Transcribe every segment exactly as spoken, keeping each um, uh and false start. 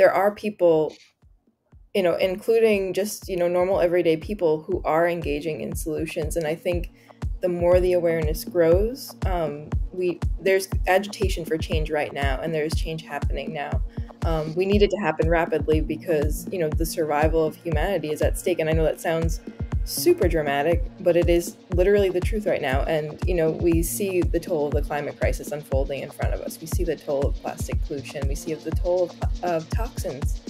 there are people, you know, including just, you know, normal everyday people who are engaging in solutions. And I think the more the awareness grows, um, we there's agitation for change right now, and there's change happening now. Um, we need it to happen rapidly because, you know, the survival of humanity is at stake. And I know that sounds super dramatic, but it is literally the truth right now. And, you know, we see the toll of the climate crisis unfolding in front of us. We see the toll of plastic pollution. We see the toll of, of toxins.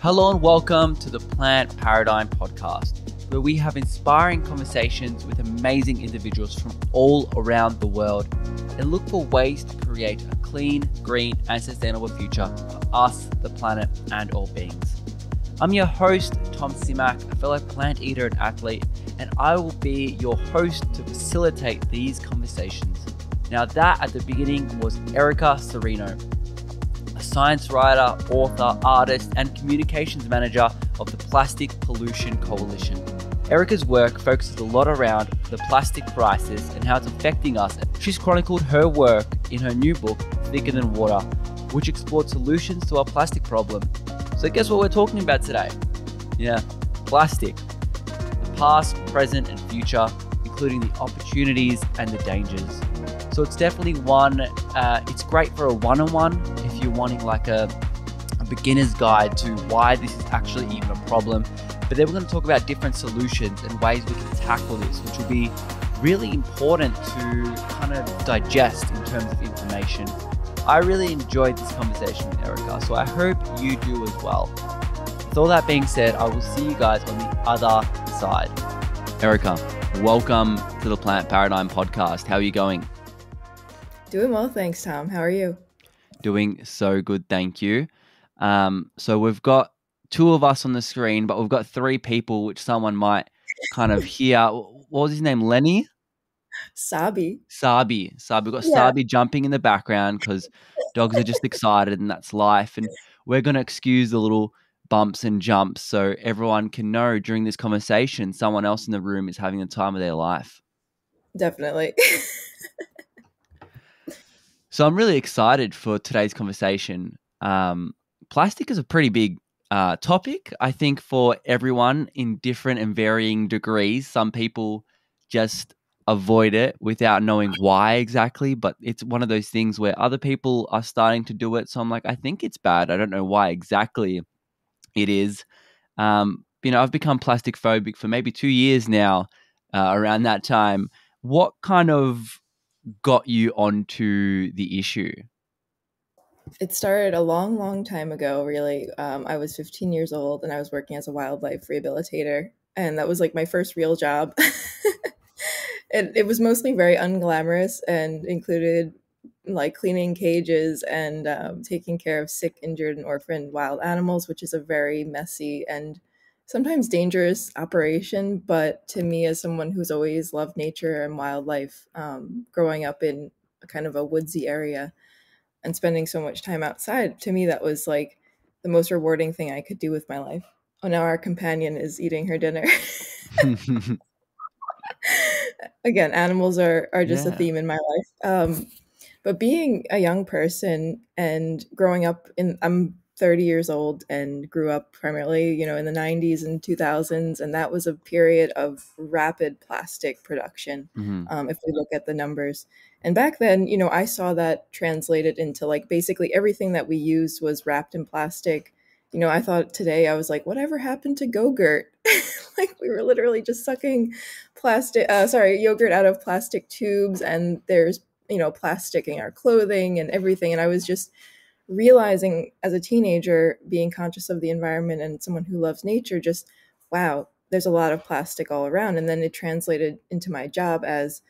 Hello and welcome to the Plant Paradigm podcast, where we have inspiring conversations with amazing individuals from all around the world and look for ways to create a clean, green, and sustainable future for us, the planet, and all beings. I'm your host, Tom Simak, a fellow plant eater and athlete, and I will be your host to facilitate these conversations. Now, that at the beginning was Erica Cirino, a science writer, author, artist, and communications manager of the Plastic Pollution Coalition. Erica's work focuses a lot around the plastic crisis and how it's affecting us. She's chronicled her work in her new book, Thicker Than Water, which explored solutions to our plastic problem. So guess what we're talking about today? Yeah, plastic. The past, present, and future, including the opportunities and the dangers. So it's definitely one, uh, it's great for a one-on-one if you're wanting like a, a beginner's guide to why this is actually even a problem. But then we're going to talk about different solutions and ways we can tackle this, which will be really important to kind of digest in terms of information. I really enjoyed this conversation with Erica, so I hope you do as well. With all that being said, I will see you guys on the other side. Erica, welcome to the Plant Paradigm podcast. How are you going? Doing well, thanks, Tom. How are you? Doing so good, thank you. Um, so we've got two of us on the screen, but we've got three people, which someone might kind of hear. What was his name? Lenny? Sabi. Sabi. Sabi. We've got yeah. Sabi jumping in the background because dogs are just excited and that's life. And we're going to excuse the little bumps and jumps so everyone can know during this conversation someone else in the room is having the time of their life. Definitely. So I'm really excited for today's conversation. Um, plastic is a pretty big uh, topic, I think, for everyone in different and varying degrees. Some people just avoid it without knowing why exactly, but it's one of those things where other people are starting to do it. So I'm like, I think it's bad. I don't know why exactly it is. Um, you know, I've become plastic phobic for maybe two years now, uh, around that time. What kind of got you onto the issue? It started a long, long time ago, really. Um, I was fifteen years old and I was working as a wildlife rehabilitator. And that was like my first real job. It, it was mostly very unglamorous and included like cleaning cages and um, taking care of sick, injured, and orphaned wild animals, which is a very messy and sometimes dangerous operation. But to me, as someone who's always loved nature and wildlife, um, growing up in a kind of a woodsy area and spending so much time outside, to me, that was like the most rewarding thing I could do with my life. Oh, now our companion is eating her dinner. Again, animals are, are just yeah. a theme in my life. Um, but being a young person and growing up in, I'm thirty years old and grew up primarily, you know, in the nineties and two thousands. And that was a period of rapid plastic production. Mm-hmm. Um, if we look at the numbers. And back then, you know, I saw that translated into like basically everything that we used was wrapped in plastic. You know, I thought today, I was like, whatever happened to Go-Gurt? Like we were literally just sucking plastic, uh, sorry, yogurt out of plastic tubes, and there's, you know, plastic in our clothing and everything. And I was just realizing as a teenager, being conscious of the environment and someone who loves nature, just, wow, there's a lot of plastic all around. And then it translated into my job as,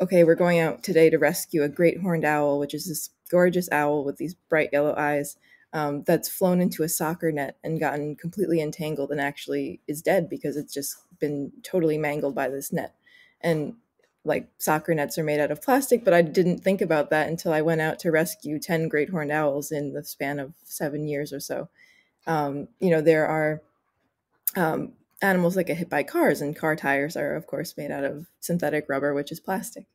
okay, we're going out today to rescue a great horned owl, which is this gorgeous owl with these bright yellow eyes. Um, that's flown into a soccer net and gotten completely entangled and actually is dead because it's just been totally mangled by this net. And like soccer nets are made out of plastic, but I didn't think about that until I went out to rescue ten great horned owls in the span of seven years or so. Um, you know, there are um, animals that get hit by cars, and car tires are of course made out of synthetic rubber, which is plastic.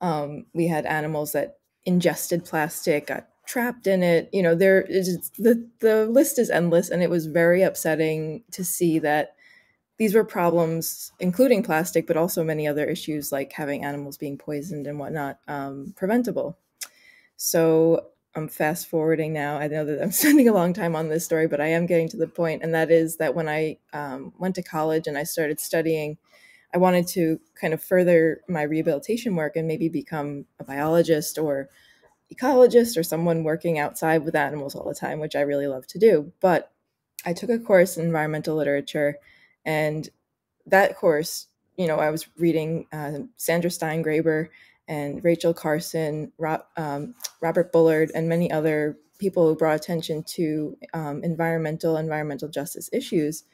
Um, we had animals that ingested plastic, got trapped in it. You know, there is the, the list is endless, and it was very upsetting to see that these were problems, including plastic, but also many other issues like having animals being poisoned and whatnot, um, preventable. So I'm fast forwarding now. I know that I'm spending a long time on this story, but I am getting to the point. And that is that when I um, went to college and I started studying, I wanted to kind of further my rehabilitation work and maybe become a biologist or ecologist or someone working outside with animals all the time, which I really love to do. But I took a course in environmental literature, and that course, you know, I was reading uh, Sandra Steingraber and Rachel Carson, Rob, um, Robert Bullard, and many other people who brought attention to um, environmental, environmental justice issues.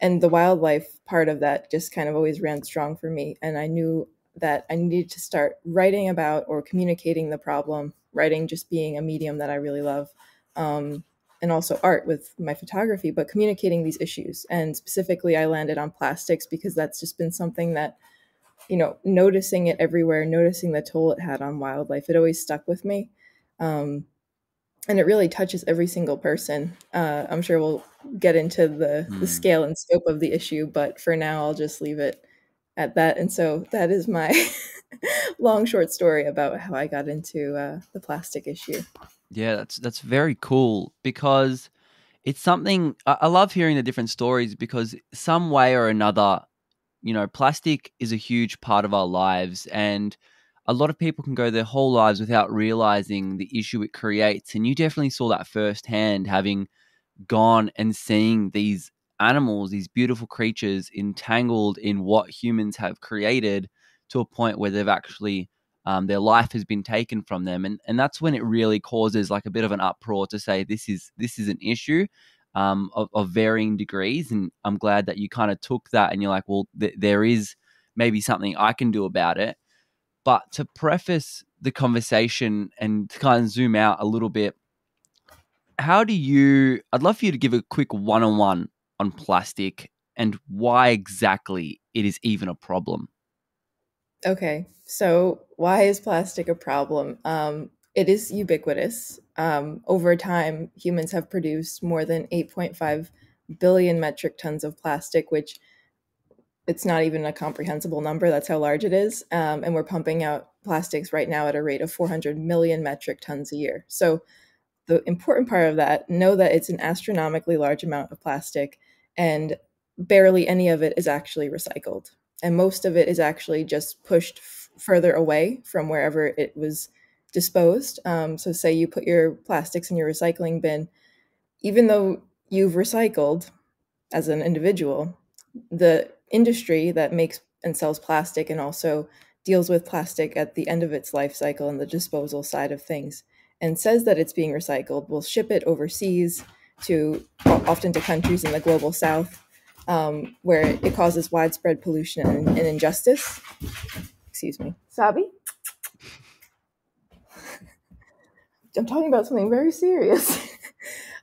And the wildlife part of that just kind of always ran strong for me. And I knew that I needed to start writing about or communicating the problem, writing just being a medium that I really love, um, and also art with my photography, but communicating these issues. And specifically, I landed on plastics because that's just been something that, you know, noticing it everywhere, noticing the toll it had on wildlife, it always stuck with me. Um, and it really touches every single person. Uh, I'm sure we'll get into the, mm. the scale and scope of the issue, but for now, I'll just leave it at that. And so that is my long, short story about how I got into uh, the plastic issue. Yeah, that's, that's very cool, because it's something I, I love hearing the different stories, because some way or another, you know, plastic is a huge part of our lives, and a lot of people can go their whole lives without realizing the issue it creates. And you definitely saw that firsthand, having gone and seeing these animals, these beautiful creatures entangled in what humans have created to a point where they've actually, um, their life has been taken from them. And, and that's when it really causes like a bit of an uproar to say, this is, this is an issue. Um, of, of varying degrees. And I'm glad that you kind of took that and you're like, well, th there is maybe something I can do about it. But to preface the conversation and to kind of zoom out a little bit, how do you, I'd love for you to give a quick one-on-one on plastic and why exactly it is even a problem. Okay. So why is plastic a problem? Um, It is ubiquitous. Um, over time, humans have produced more than eight point five billion metric tons of plastic, which it's not even a comprehensible number. That's how large it is. Um, and we're pumping out plastics right now at a rate of four hundred million metric tons a year. So the important part of that, know that it's an astronomically large amount of plastic, and barely any of it is actually recycled. And most of it is actually just pushed f- further away from wherever it was disposed. Um, so say you put your plastics in your recycling bin, even though you've recycled as an individual, the industry that makes and sells plastic and also deals with plastic at the end of its life cycle and the disposal side of things, and says that it's being recycled, will ship it overseas to often to countries in the global south, um, where it causes widespread pollution and, and injustice. Excuse me. Sabi? I'm talking about something very serious.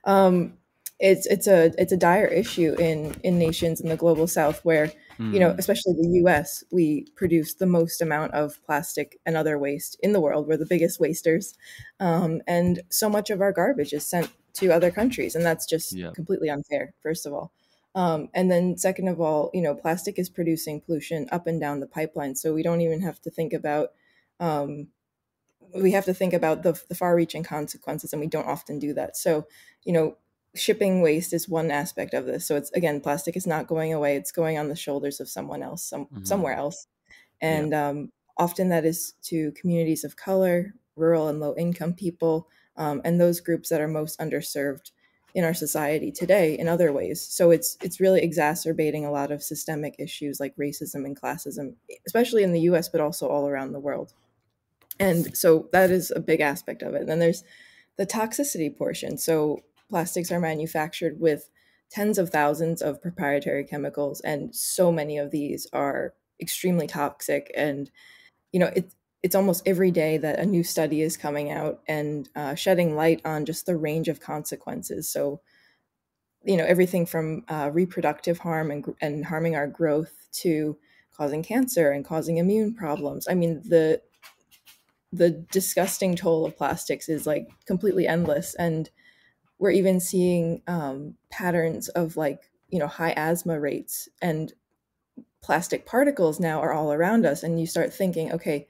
um, it's it's a it's a dire issue in in nations in the global south where, mm. you know, especially the U S, we produce the most amount of plastic and other waste in the world. We're the biggest wasters, um, and so much of our garbage is sent to other countries, and that's just yeah. completely unfair. First of all, um, and then second of all, you know, plastic is producing pollution up and down the pipeline, so we don't even have to think about. Um, We have to think about the, the far-reaching consequences, and we don't often do that. So, you know, shipping waste is one aspect of this. So it's, again, plastic is not going away. It's going on the shoulders of someone else, some, mm-hmm. somewhere else. And yeah. um, often that is to communities of color, rural and low-income people, um, and those groups that are most underserved in our society today in other ways. So it's, it's really exacerbating a lot of systemic issues like racism and classism, especially in the U S, but also all around the world. And so that is a big aspect of it. And then there's the toxicity portion. So plastics are manufactured with tens of thousands of proprietary chemicals, and so many of these are extremely toxic. And, you know, it, it's almost every day that a new study is coming out and uh, shedding light on just the range of consequences. So, you know, everything from uh, reproductive harm and, and harming our growth to causing cancer and causing immune problems. I mean, the the disgusting toll of plastics is like completely endless. And we're even seeing um, patterns of like, you know, high asthma rates, and plastic particles now are all around us. And you start thinking, okay,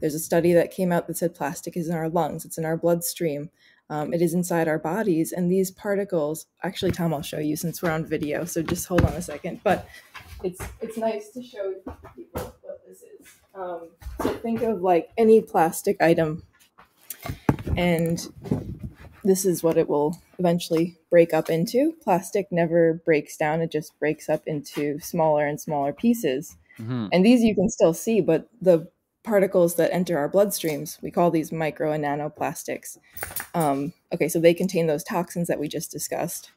there's a study that came out that said plastic is in our lungs, it's in our bloodstream, um, it is inside our bodies. And these particles, actually, Tom, I'll show you since we're on video, so just hold on a second. But it's, it's nice to show people what this is. Um, so think of like any plastic item, and this is what it will eventually break up into. Plastic never breaks down, it just breaks up into smaller and smaller pieces. Mm-hmm. And these you can still see, but the particles that enter our bloodstreams, we call these micro and nanoplastics. Um, okay, so they contain those toxins that we just discussed,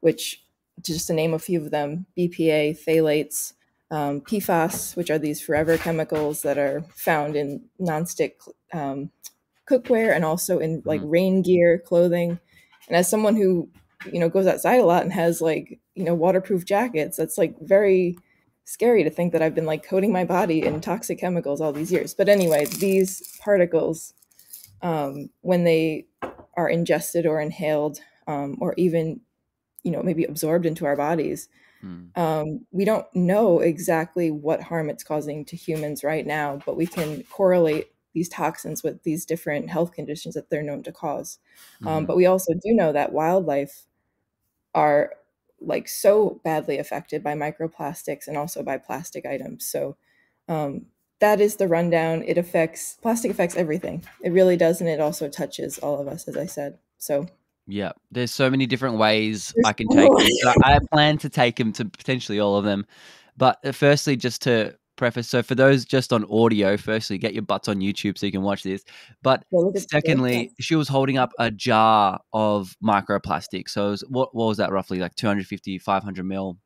which, just to name a few of them, B P A, phthalates, um, P F A S, which are these forever chemicals that are found in nonstick um, cookware and also in like mm. rain gear, clothing. And as someone who, you know, goes outside a lot and has like, you know, waterproof jackets, that's like very scary to think that I've been like coating my body in toxic chemicals all these years. But anyway, these particles, um, when they are ingested or inhaled, um, or even, you know, maybe absorbed into our bodies, mm. um, we don't know exactly what harm it's causing to humans right now, but we can correlate these toxins with these different health conditions that they're known to cause. Mm-hmm. Um, but we also do know that wildlife are like so badly affected by microplastics and also by plastic items. So um, that is the rundown. It affects, plastic affects everything. It really does. And it also touches all of us, as I said. So yeah, there's so many different ways there's I can take them. I plan to take them to potentially all of them. But firstly, just to preface, so for those just on audio, firstly, get your butts on YouTube so you can watch this. But well, secondly, she was holding up a jar of microplastic. So it was, what, what was that roughly, like two fifty, five hundred mil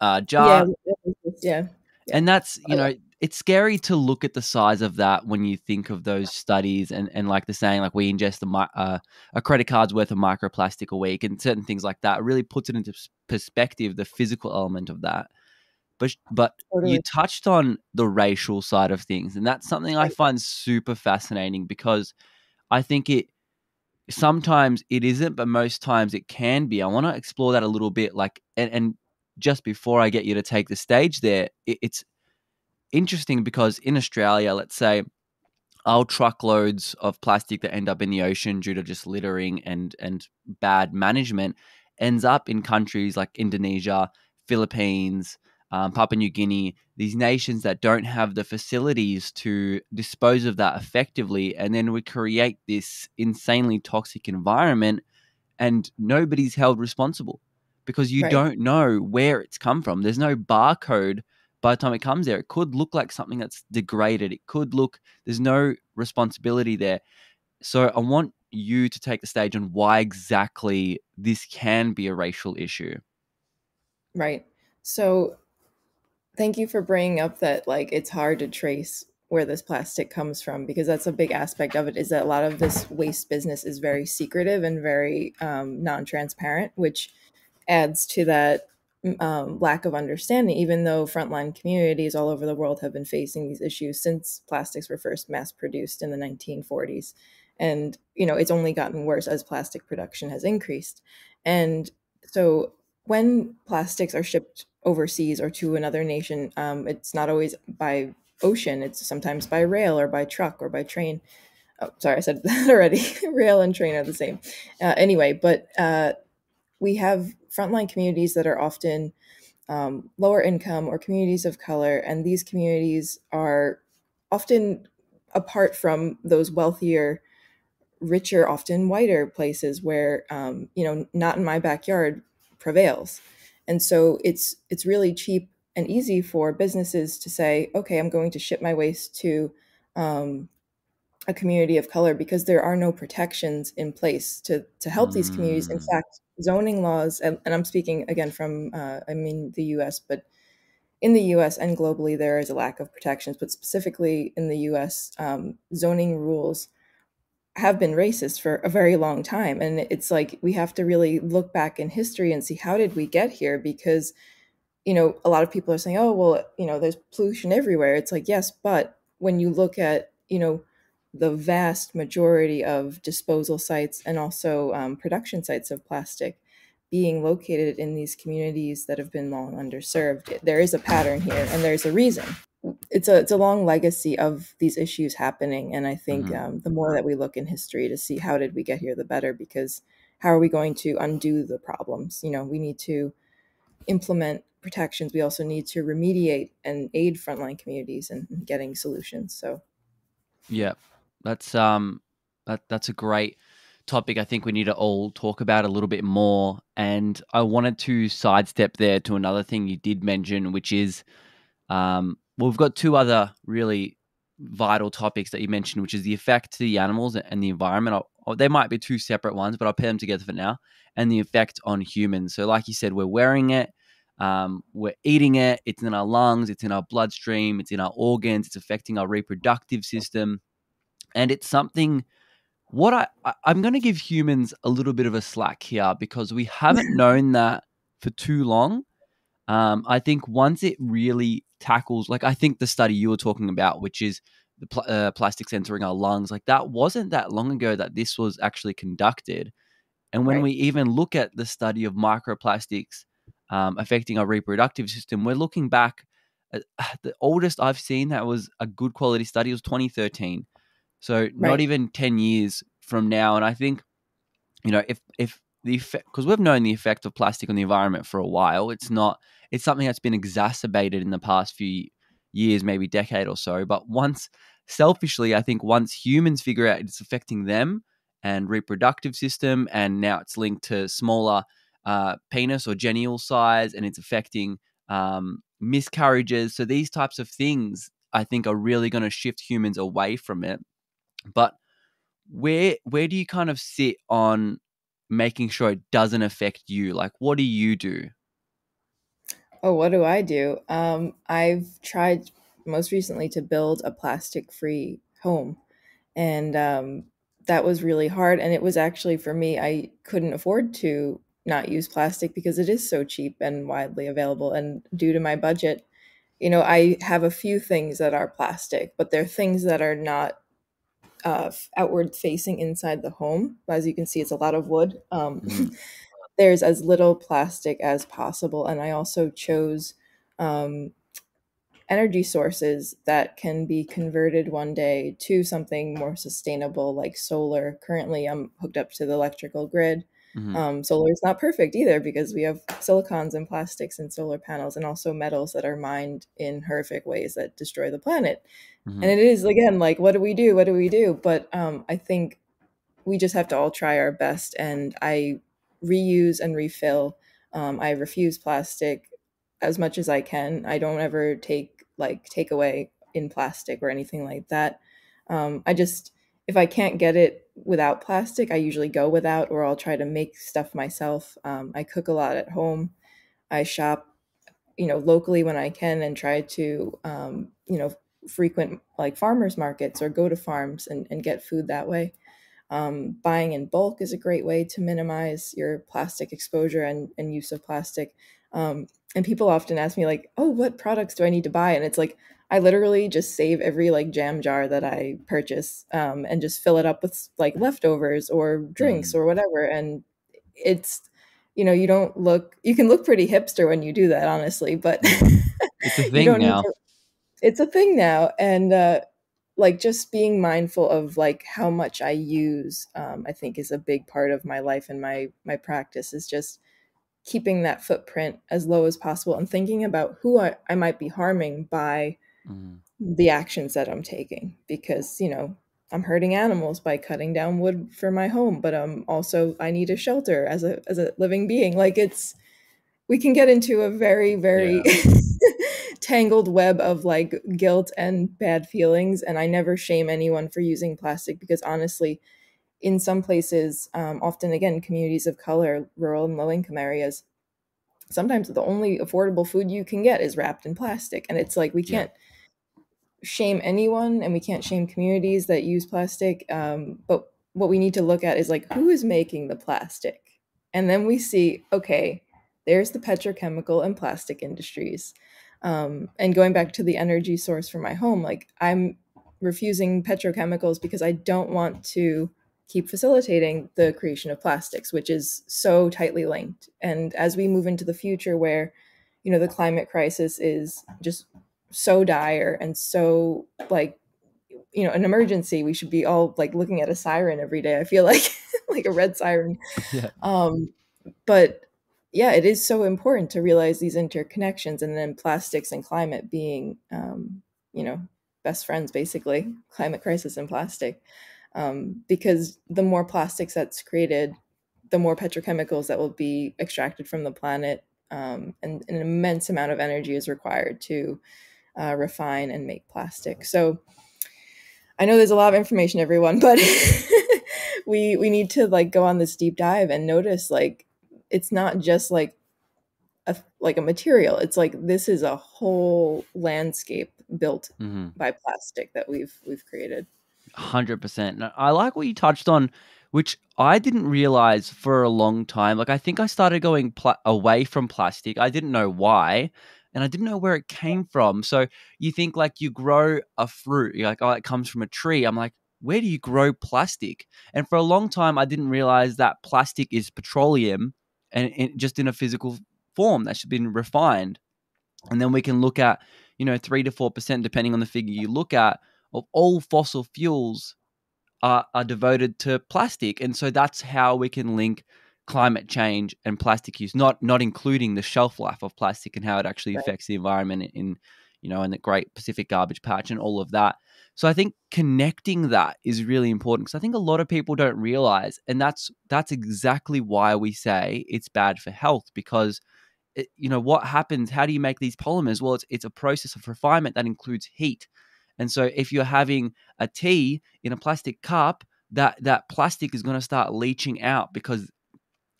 uh, jar? Yeah, yeah. And that's, you know, it's scary to look at the size of that when you think of those studies and, and like the saying, like we ingest a, uh, a credit card's worth of microplastic a week and certain things like that. It really puts it into perspective, the physical element of that. But, but totally. You touched on the racial side of things, and that's something I find super fascinating because I think it sometimes it isn't, but most times it can be. I want to explore that a little bit, like, and, and just before I get you to take the stage there, it, it's interesting because in Australia, let's say, our truckloads of plastic that end up in the ocean due to just littering and and bad management ends up in countries like Indonesia, Philippines, Um, Papua New Guinea, these nations that don't have the facilities to dispose of that effectively. And then we create this insanely toxic environment and nobody's held responsible because you right. don't know where it's come from. There's no barcode by the time it comes there. It could look like something that's degraded. It could look, there's no responsibility there. So I want you to take the stage on why exactly this can be a racial issue. Right. So thank you for bringing up that, like, it's hard to trace where this plastic comes from, because that's a big aspect of it, is that a lot of this waste business is very secretive and very um, non-transparent, which adds to that um, lack of understanding, even though frontline communities all over the world have been facing these issues since plastics were first mass produced in the nineteen forties. And, you know, it's only gotten worse as plastic production has increased. And so when plastics are shipped overseas or to another nation, um, it's not always by ocean. It's sometimes by rail or by truck or by train. Oh, sorry, I said that already. Rail and train are the same. Uh, anyway, but uh, we have frontline communities that are often um, lower income or communities of color. And these communities are often apart from those wealthier, richer, often whiter places where, um, you know, not in my backyard prevails. And so it's it's really cheap and easy for businesses to say, okay, I'm going to ship my waste to um, a community of color, because there are no protections in place to, to help mm. these communities. In fact, zoning laws, and, and I'm speaking again from, uh, I mean, the U S, but in the U S and globally, there is a lack of protections, but specifically in the U S, um, zoning rules have been racist for a very long time. And it's like, we have to really look back in history and see how did we get here? Because, you know, a lot of people are saying, oh, well, you know, there's pollution everywhere. It's like, yes, but when you look at, you know, the vast majority of disposal sites and also um, production sites of plastic being located in these communities that have been long underserved. There is a pattern here, and there's a reason. It's a, it's a long legacy of these issues happening. And I think mm-hmm. um, the more that we look in history to see how did we get here, the better, because how are we going to undo the problems? You know, we need to implement protections. We also need to remediate and aid frontline communities in getting solutions. So, yeah, that's um, that, that's a great topic. I think we need to all talk about a little bit more. And I wanted to sidestep there to another thing you did mention, which is, um, well, we've got two other really vital topics that you mentioned, which is the effect to the animals and the environment. I'll, They might be two separate ones, but I'll pair them together for now. And the effect on humans. So like you said, we're wearing it, um, we're eating it, it's in our lungs, it's in our bloodstream, it's in our organs, it's affecting our reproductive system. And it's something, what I, I I'm going to give humans a little bit of a slack here because we haven't known that for too long. Um, I think once it really tackles, like I think the study you were talking about, which is the pl uh, plastics entering our lungs, like that wasn't that long ago that this was actually conducted. And when right. we even look at the study of microplastics um, affecting our reproductive system, we're looking back at, uh, the oldest I've seen that was a good quality study was twenty thirteen. So right. not even ten years from now. And I think, you know, if, if the effect, because we've known the effect of plastic on the environment for a while, it's not, it's something that's been exacerbated in the past few years, maybe decade or so. But once, selfishly, I think once humans figure out it's affecting them and reproductive system, and now it's linked to smaller uh, penis or genital size, and it's affecting um, miscarriages. So these types of things, I think, are really going to shift humans away from it. But where where do you kind of sit on making sure it doesn't affect you? Like, what do you do? Oh, what do I do? Um, I've tried most recently to build a plastic-free home, and um, that was really hard. And it was actually, for me, I couldn't afford to not use plastic because it is so cheap and widely available. And due to my budget, you know, I have a few things that are plastic, but they're things that are not uh, outward facing inside the home. As you can see, it's a lot of wood. Um, mm-hmm. There's as little plastic as possible. And I also chose um, energy sources that can be converted one day to something more sustainable, like solar. Currently, I'm hooked up to the electrical grid. Mm-hmm. um, solar is not perfect either because we have silicons and plastics and solar panels and also metals that are mined in horrific ways that destroy the planet. Mm-hmm. And it is, again, like, what do we do? What do we do? But um, I think we just have to all try our best. And I reuse and refill. Um, I refuse plastic as much as I can. I don't ever take like takeaway in plastic or anything like that. Um, I just, if I can't get it without plastic, I usually go without, or I'll try to make stuff myself. Um, I cook a lot at home. I shop, you know, locally when I can, and try to, um, you know, frequent like farmers markets or go to farms and, and get food that way. Um, buying in bulk is a great way to minimize your plastic exposure and, and use of plastic. Um, and people often ask me like, oh, what products do I need to buy? And it's like, I literally just save every like jam jar that I purchase um, and just fill it up with like leftovers or drinks or whatever. And it's, you know, you don't look, you can look pretty hipster when you do that, honestly, but it's a thing now. To, it's a thing now. And, uh, like just being mindful of like how much I use, um, I think is a big part of my life and my, my practice is just keeping that footprint as low as possible and thinking about who I, I might be harming by mm. the actions that I'm taking, because, you know, I'm hurting animals by cutting down wood for my home, but um, also I need a shelter as a, as a living being. Like it's, we can get into a very, very... Yeah. tangled web of like guilt and bad feelings. And I never shame anyone for using plastic because honestly, in some places, um, often again, communities of color, rural and low income areas, sometimes the only affordable food you can get is wrapped in plastic. And it's like, we can't yeah. shame anyone and we can't shame communities that use plastic. Um, but what we need to look at is like, who is making the plastic? And then we see, okay, there's the petrochemical and plastic industries. Um, and going back to the energy source for my home, like I'm refusing petrochemicals because I don't want to keep facilitating the creation of plastics, which is so tightly linked. And as we move into the future where, you know, the climate crisis is just so dire and so, like, you know, an emergency, we should be all like looking at a siren every day, I feel like, like a red siren. Yeah. Um, but yeah, it is so important to realize these interconnections, and then plastics and climate being, um, you know, best friends, basically, climate crisis and plastic. Um, because the more plastics that's created, the more petrochemicals that will be extracted from the planet, um, and, and an immense amount of energy is required to uh, refine and make plastic. So I know there's a lot of information, everyone, but we we need to like go on this deep dive and notice like it's not just like a like a material. It's like this is a whole landscape built mm-hmm. by plastic that we've we've created. one hundred percent. I like what you touched on, which I didn't realize for a long time. Like, I think I started going pl away from plastic. I didn't know why, and I didn't know where it came from. So you think like you grow a fruit, you're like, oh, it comes from a tree. I'm like, where do you grow plastic? And for a long time, I didn't realize that plastic is petroleum and it, just in a physical form that's been refined. And then we can look at, you know, three to four percent, depending on the figure you look at, of all fossil fuels are, are devoted to plastic. And so that's how we can link climate change and plastic use, not not including the shelf life of plastic and how it actually right. affects the environment in, you know, in the Great Pacific Garbage Patch and all of that. So I think connecting that is really important, because I think a lot of people don't realize, and that's that's exactly why we say it's bad for health, because it, you know, what happens, how do you make these polymers? Well, it's, it's a process of refinement that includes heat. And so if you're having a tea in a plastic cup, that, that plastic is going to start leaching out because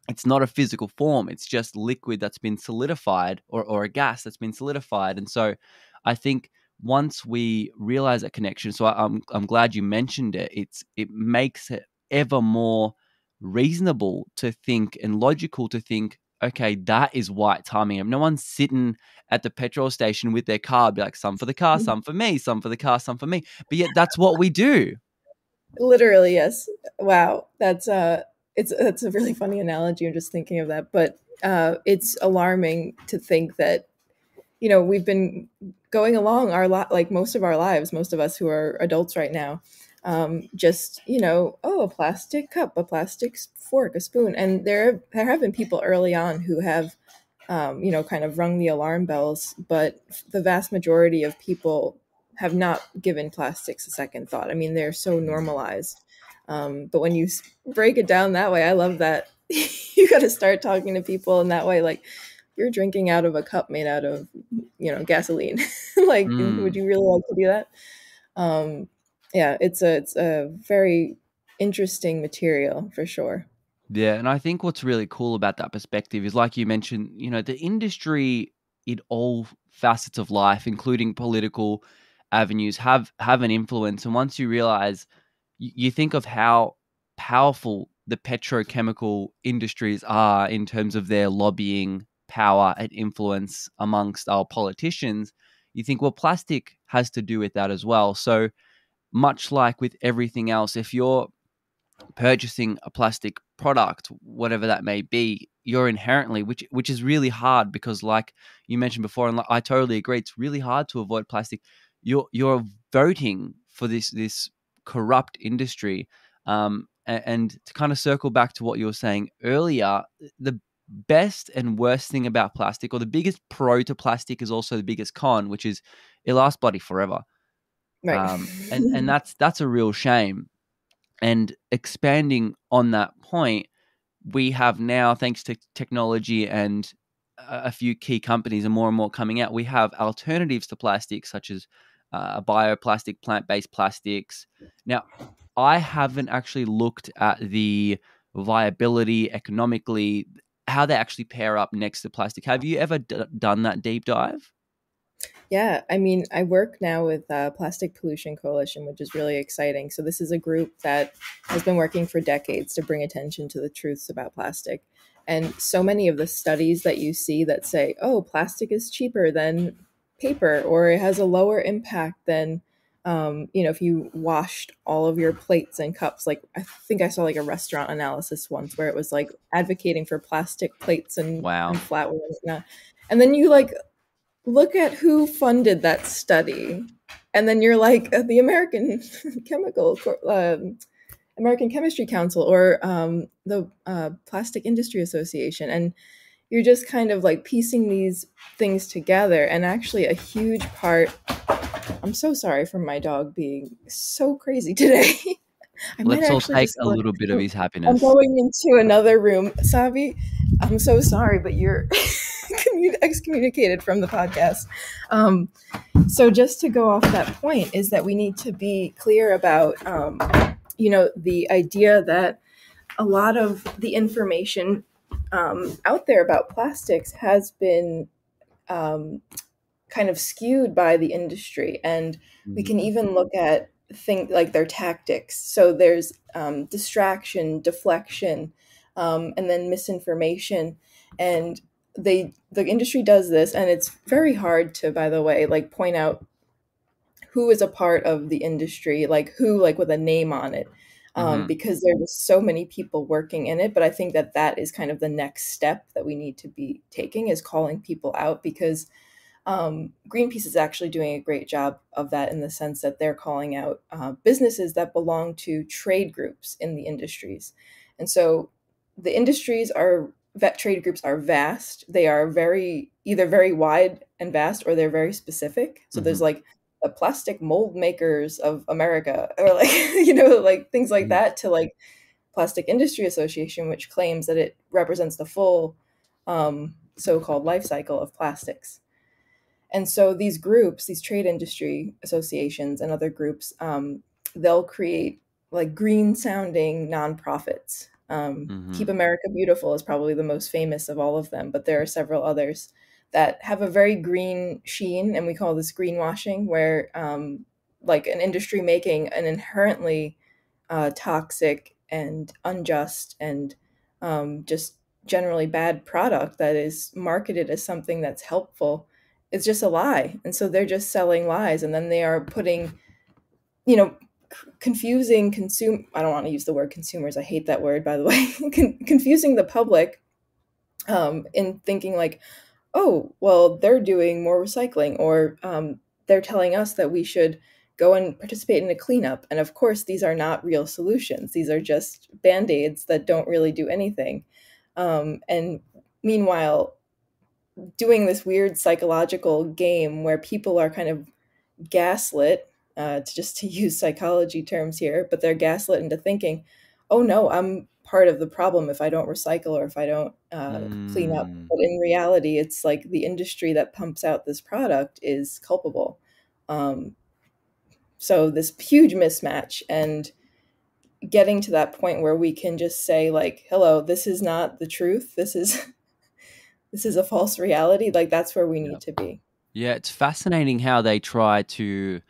it's not a physical form. It's just liquid that's been solidified, or, or a gas that's been solidified. And so I think once we realize that connection, so I, I'm, I'm glad you mentioned it, it's, it makes it ever more reasonable to think and logical to think, okay, that is why it's harming them. No one's sitting at the petrol station with their car, be like, some for the car, some for me, some for the car, some for me. But yet that's what we do. Literally, yes. Wow. That's a, it's, that's a really funny analogy. I'm just thinking of that. But uh, it's alarming to think that, you know, we've been going along our lot, like most of our lives, most of us who are adults right now, Um, just, you know, oh, a plastic cup, a plastic fork, a spoon. And there, there have been people early on who have, um, you know, kind of rung the alarm bells, but the vast majority of people have not given plastics a second thought. I mean, they're so normalized. Um, but when you break it down that way, I love that. You got to start talking to people in that way. Like, you're drinking out of a cup made out of, you know, gasoline. Like, mm. would you really like to do that? Um, Yeah, it's a, it's a very interesting material for sure. Yeah, and I think what's really cool about that perspective is, like you mentioned, you know, the industry in all facets of life, including political avenues, have, have an influence. And once you realize, you think of how powerful the petrochemical industries are in terms of their lobbying power and influence amongst our politicians, you think, well, plastic has to do with that as well. So much like with everything else, if you're purchasing a plastic product, whatever that may be, you're inherently, which which is really hard because, like you mentioned before, and I totally agree, it's really hard to avoid plastic. You're you're voting for this this corrupt industry. Um, and, and to kind of circle back to what you were saying earlier, the best and worst thing about plastic, or the biggest pro to plastic, is also the biggest con, which is it lasts bloody forever. Right. um, and, and that's, that's a real shame. And expanding on that point, we have now, thanks to technology and a few key companies and more and more coming out, we have alternatives to plastics such as uh, bioplastic, plant-based plastics. Now, I haven't actually looked at the viability economically, how they actually pair up next to plastic. Have you ever d done that deep dive? Yeah, I mean, I work now with uh, Plastic Pollution Coalition, which is really exciting. So this is a group that has been working for decades to bring attention to the truths about plastic. And so many of the studies that you see that say, oh, plastic is cheaper than paper, or it has a lower impact than Um, you know, if you washed all of your plates and cups, like I think I saw like a restaurant analysis once where it was like advocating for plastic plates and, wow. and flatware and that. And then you like look at who funded that study, and then you're like uh, the American Chemical um, American Chemistry Council or um, the uh, Plastic Industry Association, and you're just kind of like piecing these things together. And actually, a huge part. I'm so sorry for my dog being so crazy today. I Let's all take a look. Little bit of his happiness. I'm going into another room. Sabi, I'm so sorry, but you're excommunicated from the podcast. Um, so just to go off that point is that we need to be clear about, um, you know, the idea that a lot of the information um, out there about plastics has been um, kind of skewed by the industry. And we can even look at things like their tactics. So there's um, distraction, deflection, um, and then misinformation. And they, the industry does this, and it's very hard to, by the way, like point out who is a part of the industry, like who, like with a name on it, um, mm-hmm. because there's so many people working in it. But I think that that is kind of the next step that we need to be taking, is calling people out, because Um, Greenpeace is actually doing a great job of that, in the sense that they're calling out uh, businesses that belong to trade groups in the industries. And so the industries are, that trade groups are vast. They are very, either very wide and vast, or they're very specific. So mm-hmm. there's like the Plastic Mold Makers of America, or like, you know, like things like mm-hmm. that, to like Plastic Industry Association, which claims that it represents the full um, so-called life cycle of plastics. And so these groups, these trade industry associations and other groups, um, they'll create like green sounding nonprofits. Um, mm-hmm. Keep America Beautiful is probably the most famous of all of them, but there are several others that have a very green sheen, and we call this greenwashing, where um, like an industry making an inherently uh, toxic and unjust and um, just generally bad product that is marketed as something that's helpful. It's just a lie. And so they're just selling lies. And then they are putting, you know, confusing consume. I don't want to use the word consumers. I hate that word, by the way, Con confusing the public um, in thinking like, oh, well, they're doing more recycling, or um, they're telling us that we should go and participate in a cleanup. And of course, these are not real solutions. These are just Band-Aids that don't really do anything. Um, and meanwhile, doing this weird psychological game where people are kind of gaslit, uh, to just to use psychology terms here, but they're gaslit into thinking, oh no, I'm part of the problem if I don't recycle or if I don't uh, mm. clean up. But in reality, it's like the industry that pumps out this product is culpable. Um, so this huge mismatch, and getting to that point where we can just say like, hello, this is not the truth. This is... this is a false reality. Like, that's where we need yeah. to be. Yeah, it's fascinating how they try to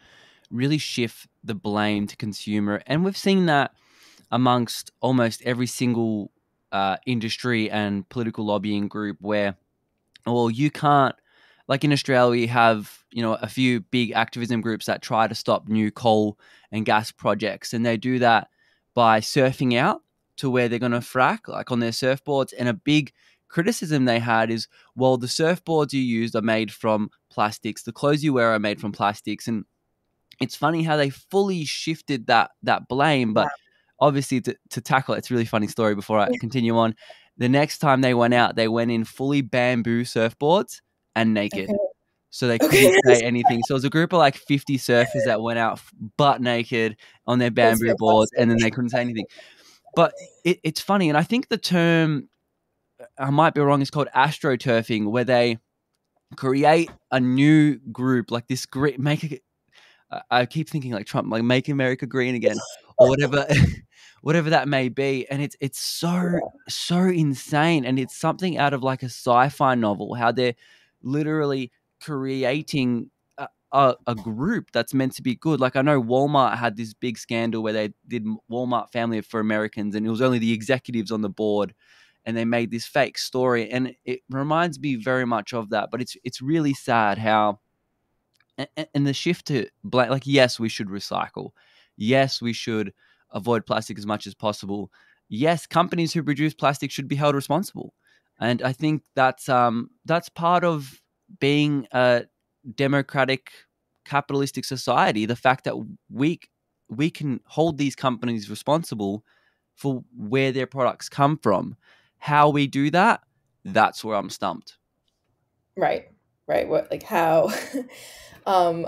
really shift the blame to consumer. And we've seen that amongst almost every single uh, industry and political lobbying group where, well, you can't, like in Australia, we have, you know, a few big activism groups that try to stop new coal and gas projects. And they do that by surfing out to where they're going to frack, like on their surfboards. And a big criticism they had is, well, the surfboards you used are made from plastics, the clothes you wear are made from plastics. And it's funny how they fully shifted that that blame. But obviously, to, to tackle it, it's a really funny story before I continue on. The next time they went out, they went in fully bamboo surfboards and naked. Okay. So they couldn't okay. say anything. So it was a group of like fifty surfers that went out butt naked on their bamboo boards, and then they couldn't say anything. But it, it's funny. And I think the term, I might be wrong, it's called astroturfing, where they create a new group, like this great, make it, I keep thinking like Trump, like make America green again, or whatever, whatever that may be. And it's, it's so, so insane. And it's something out of like a sci-fi novel, how they're literally creating a, a, a group that's meant to be good. Like, I know Walmart had this big scandal where they did Walmart Family for Americans, and it was only the executives on the board, and they made this fake story. And it reminds me very much of that. But it's it's really sad how and the shift to black, like, yes, we should recycle. Yes, we should avoid plastic as much as possible. Yes, companies who produce plastic should be held responsible. And I think that's um, that's part of being a democratic, capitalistic society, the fact that we we can hold these companies responsible for where their products come from. How we do that, that's where I'm stumped. Right, right. What, like how? um,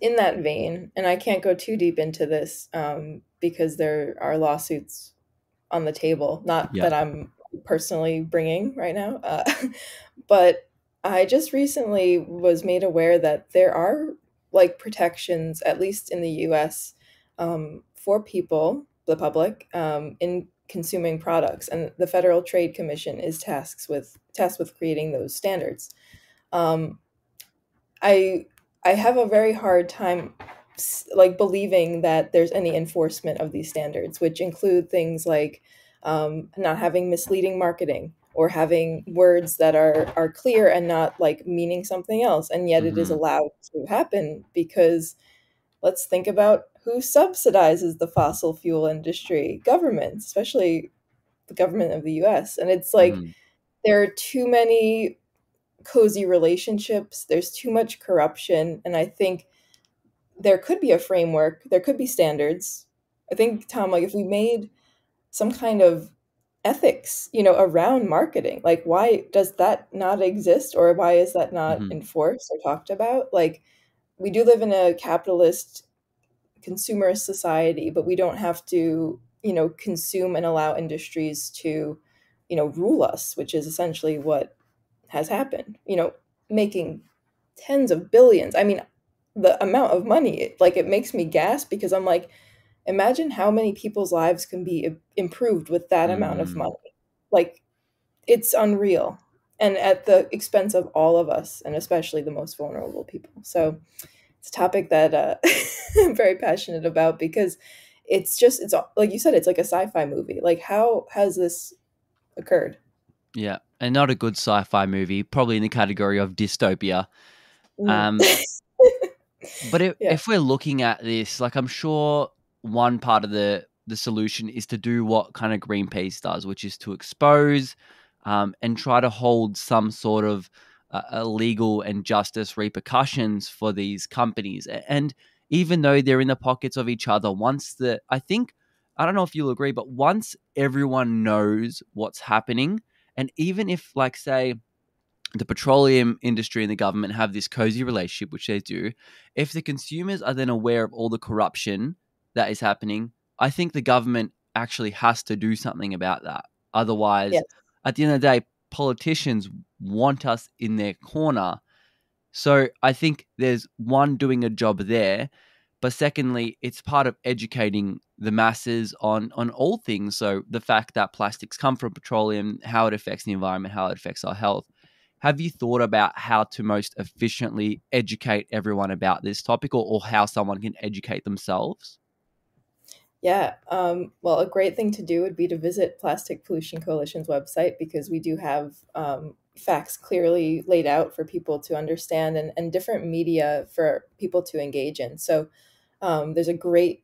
in that vein, and I can't go too deep into this um, because there are lawsuits on the table, not yeah. that I'm personally bringing right now, uh, but I just recently was made aware that there are like protections, at least in the U S, um, for people, the public, um, in consuming products, and the Federal Trade Commission is tasked with tasked with creating those standards. Um, I I have a very hard time like believing that there's any enforcement of these standards, which include things like um, not having misleading marketing or having words that are are clear and not like meaning something else, and yet mm-hmm. it is allowed to happen because let's think about. Who subsidizes the fossil fuel industry? Governments, especially the government of the U S. And it's like, mm. there are too many cozy relationships. There's too much corruption. And I think there could be a framework. There could be standards. I think, Tom, like if we made some kind of ethics, you know, around marketing, like why does that not exist? Or why is that not mm. enforced or talked about? Like we do live in a capitalist consumerist society, but we don't have to, you know, consume and allow industries to, you know, rule us, which is essentially what has happened, you know, making tens of billions. I mean, the amount of money, like it makes me gasp because I'm like, imagine how many people's lives can be improved with that mm-hmm. amount of money. Like it's unreal. And at the expense of all of us, and especially the most vulnerable people. So topic that uh, I'm very passionate about because it's just, it's like you said, it's like a sci-fi movie. Like how has this occurred? Yeah. And not a good sci-fi movie, probably in the category of dystopia. Mm. Um, but if, yeah. if we're looking at this, like I'm sure one part of the, the solution is to do what kind of Greenpeace does, which is to expose um, and try to hold some sort of Uh, legal and justice repercussions for these companies. And even though they're in the pockets of each other, once the, I think, I don't know if you'll agree, but once everyone knows what's happening, and even if like, say, the petroleum industry and the government have this cozy relationship, which they do, if the consumers are then aware of all the corruption that is happening, I think the government actually has to do something about that. Otherwise, yes. at the end of the day, politicians want us in their corner. So I think there's one, doing a job there, but secondly, it's part of educating the masses on, on all things. So the fact that plastics come from petroleum, how it affects the environment, how it affects our health. Have you thought about how to most efficiently educate everyone about this topic, or, or how someone can educate themselves? Yeah. Um, well, a great thing to do would be to visit Plastic Pollution Coalition's website, because we do have um, facts clearly laid out for people to understand, and, and different media for people to engage in. So um, there's a great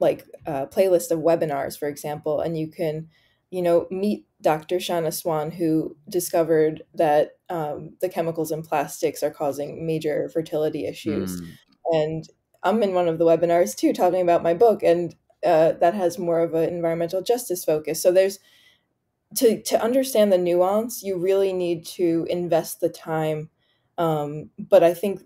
like uh, playlist of webinars, for example, and you can, you know, meet Doctor Shauna Swan, who discovered that um, the chemicals in plastics are causing major fertility issues. Mm. And I'm in one of the webinars too, talking about my book, and Uh, that has more of an environmental justice focus. So there's, to, to understand the nuance, you really need to invest the time. Um, but I think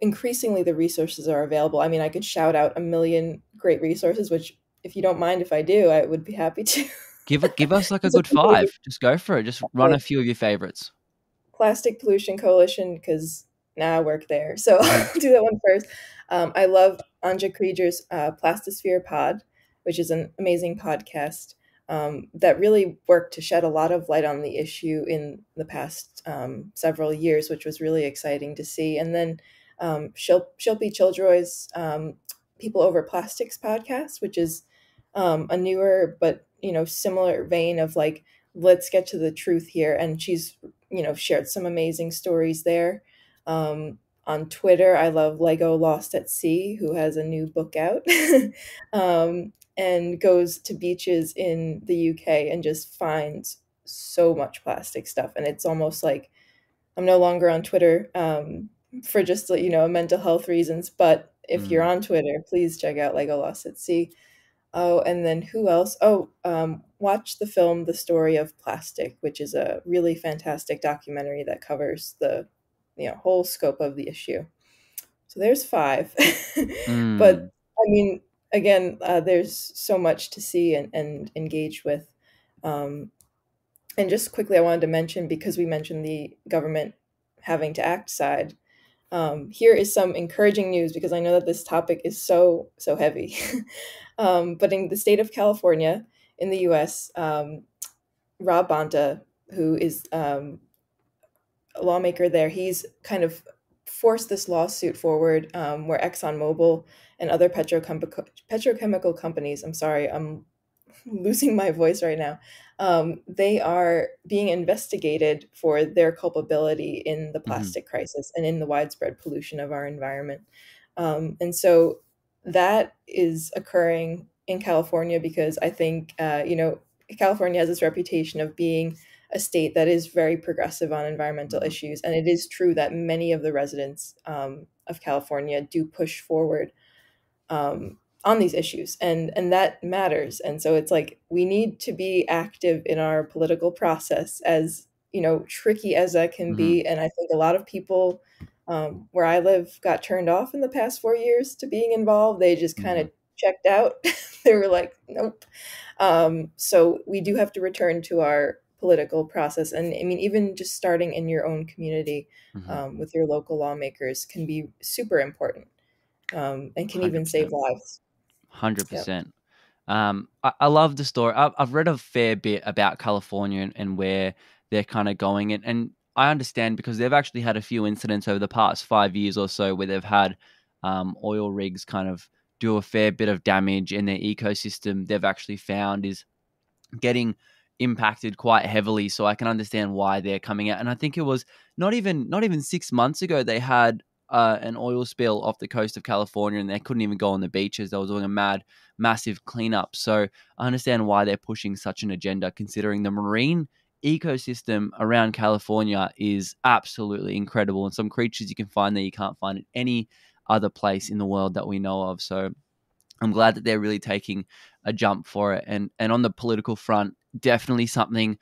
increasingly the resources are available. I mean, I could shout out a million great resources, which if you don't mind, if I do, I would be happy to. Give it, give us like a good five. Just go for it. Just run a few of your favorites. Plastic Pollution Coalition, because now I work there. So I'll do that one first. Um, I love Anja Krieger's uh, Plastisphere pod, which is an amazing podcast um, that really worked to shed a lot of light on the issue in the past um, several years, which was really exciting to see. And then um, Shil- Shilpi Childroy's um, People Over Plastics podcast, which is um, a newer but, you know, similar vein of like, let's get to the truth here. And she's, you know, shared some amazing stories there. Um, on Twitter, I love Lego Lost at Sea, who has a new book out, um, and goes to beaches in the U K and just finds so much plastic stuff. And it's almost like I'm no longer on Twitter um, for just, you know, mental health reasons. But if mm. you're on Twitter, please check out Lego Lost at Sea. Oh, and then who else? Oh, um, watch the film The Story of Plastic, which is a really fantastic documentary that covers the you know, whole scope of the issue. So there's five. mm. But I mean, again, uh, there's so much to see and, and engage with. Um, and just quickly, I wanted to mention, because we mentioned the government having to act side, um, here is some encouraging news, because I know that this topic is so, so heavy. um, but in the state of California, in the U S, um, Rob Bonta, who is um, a lawmaker there, he's kind of forced this lawsuit forward um, where ExxonMobil and other petrochem- petrochemical companies, I'm sorry, I'm losing my voice right now, um, they are being investigated for their culpability in the plastic mm-hmm. crisis and in the widespread pollution of our environment. Um, and so that is occurring in California because I think, uh, you know, California has this reputation of being a state that is very progressive on environmental issues. And it is true that many of the residents um, of California do push forward um, on these issues, and, and that matters. And so it's like, we need to be active in our political process, as, you know, tricky as that can mm-hmm. be. And I think a lot of people um, where I live got turned off in the past four years to being involved. They just kind of checked out. They were like, nope. Um, so we do have to return to our political process. And I mean, even just starting in your own community mm-hmm. um, with your local lawmakers can be super important um, and can one hundred percent. Even save lives. one hundred percent. Yep. Um, I, I love the story. I, I've read a fair bit about California and, and where they're kind of going. And, and I understand, because they've actually had a few incidents over the past five years or so where they've had um, oil rigs kind of do a fair bit of damage, in their ecosystem they've actually found is getting impacted quite heavily. So I can understand why they're coming out. And I think it was not even not even six months ago, they had uh, an oil spill off the coast of California, and they couldn't even go on the beaches. They were doing a mad, massive cleanup. So I understand why they're pushing such an agenda, considering the marine ecosystem around California is absolutely incredible. And some creatures you can find there you can't find in any other place in the world that we know of. So I'm glad that they're really taking a jump for it. And, and on the political front, definitely something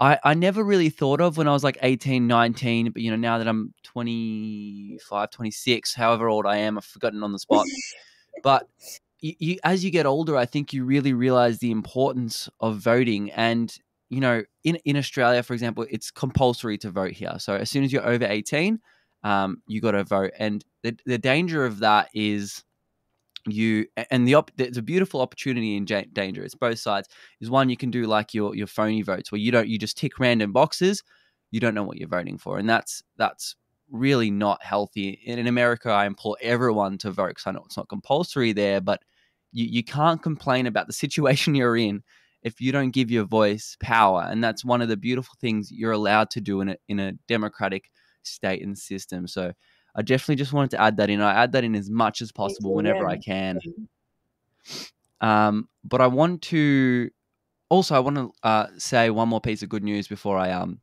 I, I never really thought of when I was like eighteen, nineteen, but you know, now that I'm twenty-five, twenty-six, however old I am, I've forgotten on the spot. But you, you, as you get older, I think you really realize the importance of voting. And, you know, in, in Australia, for example, it's compulsory to vote here. So as soon as you're over eighteen, um, you got to vote. And the, the danger of that is you and the op there's a beautiful opportunity in danger. It's both sides. Is one, you can do like your your phony votes where you don't you just tick random boxes, you don't know what you're voting for, and that's that's really not healthy. In, in America, I implore everyone to vote, because I know it's not compulsory there, but you you can't complain about the situation you're in if you don't give your voice power. And that's one of the beautiful things you're allowed to do in a in a democratic state and system. So I definitely just wanted to add that in. I add that in as much as possible whenever yeah. I can. Um, but I want to also, I want to uh, say one more piece of good news before I um,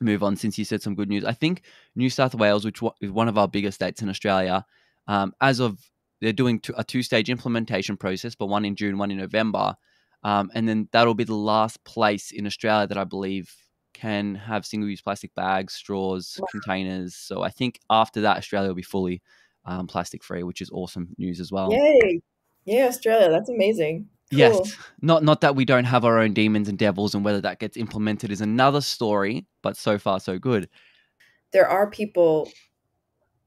move on, since you said some good news. I think New South Wales, which is one of our bigger states in Australia, um, as of they're doing a two-stage implementation process, but one in June, one in November. Um, and then that'll be the last place in Australia that I believe can have single-use plastic bags, straws, wow. containers. So I think after that, Australia will be fully um, plastic-free, which is awesome news as well. Yay! Yeah, Australia, that's amazing. Cool. Yes, not not that we don't have our own demons and devils, and whether that gets implemented is another story. But so far, so good. There are people,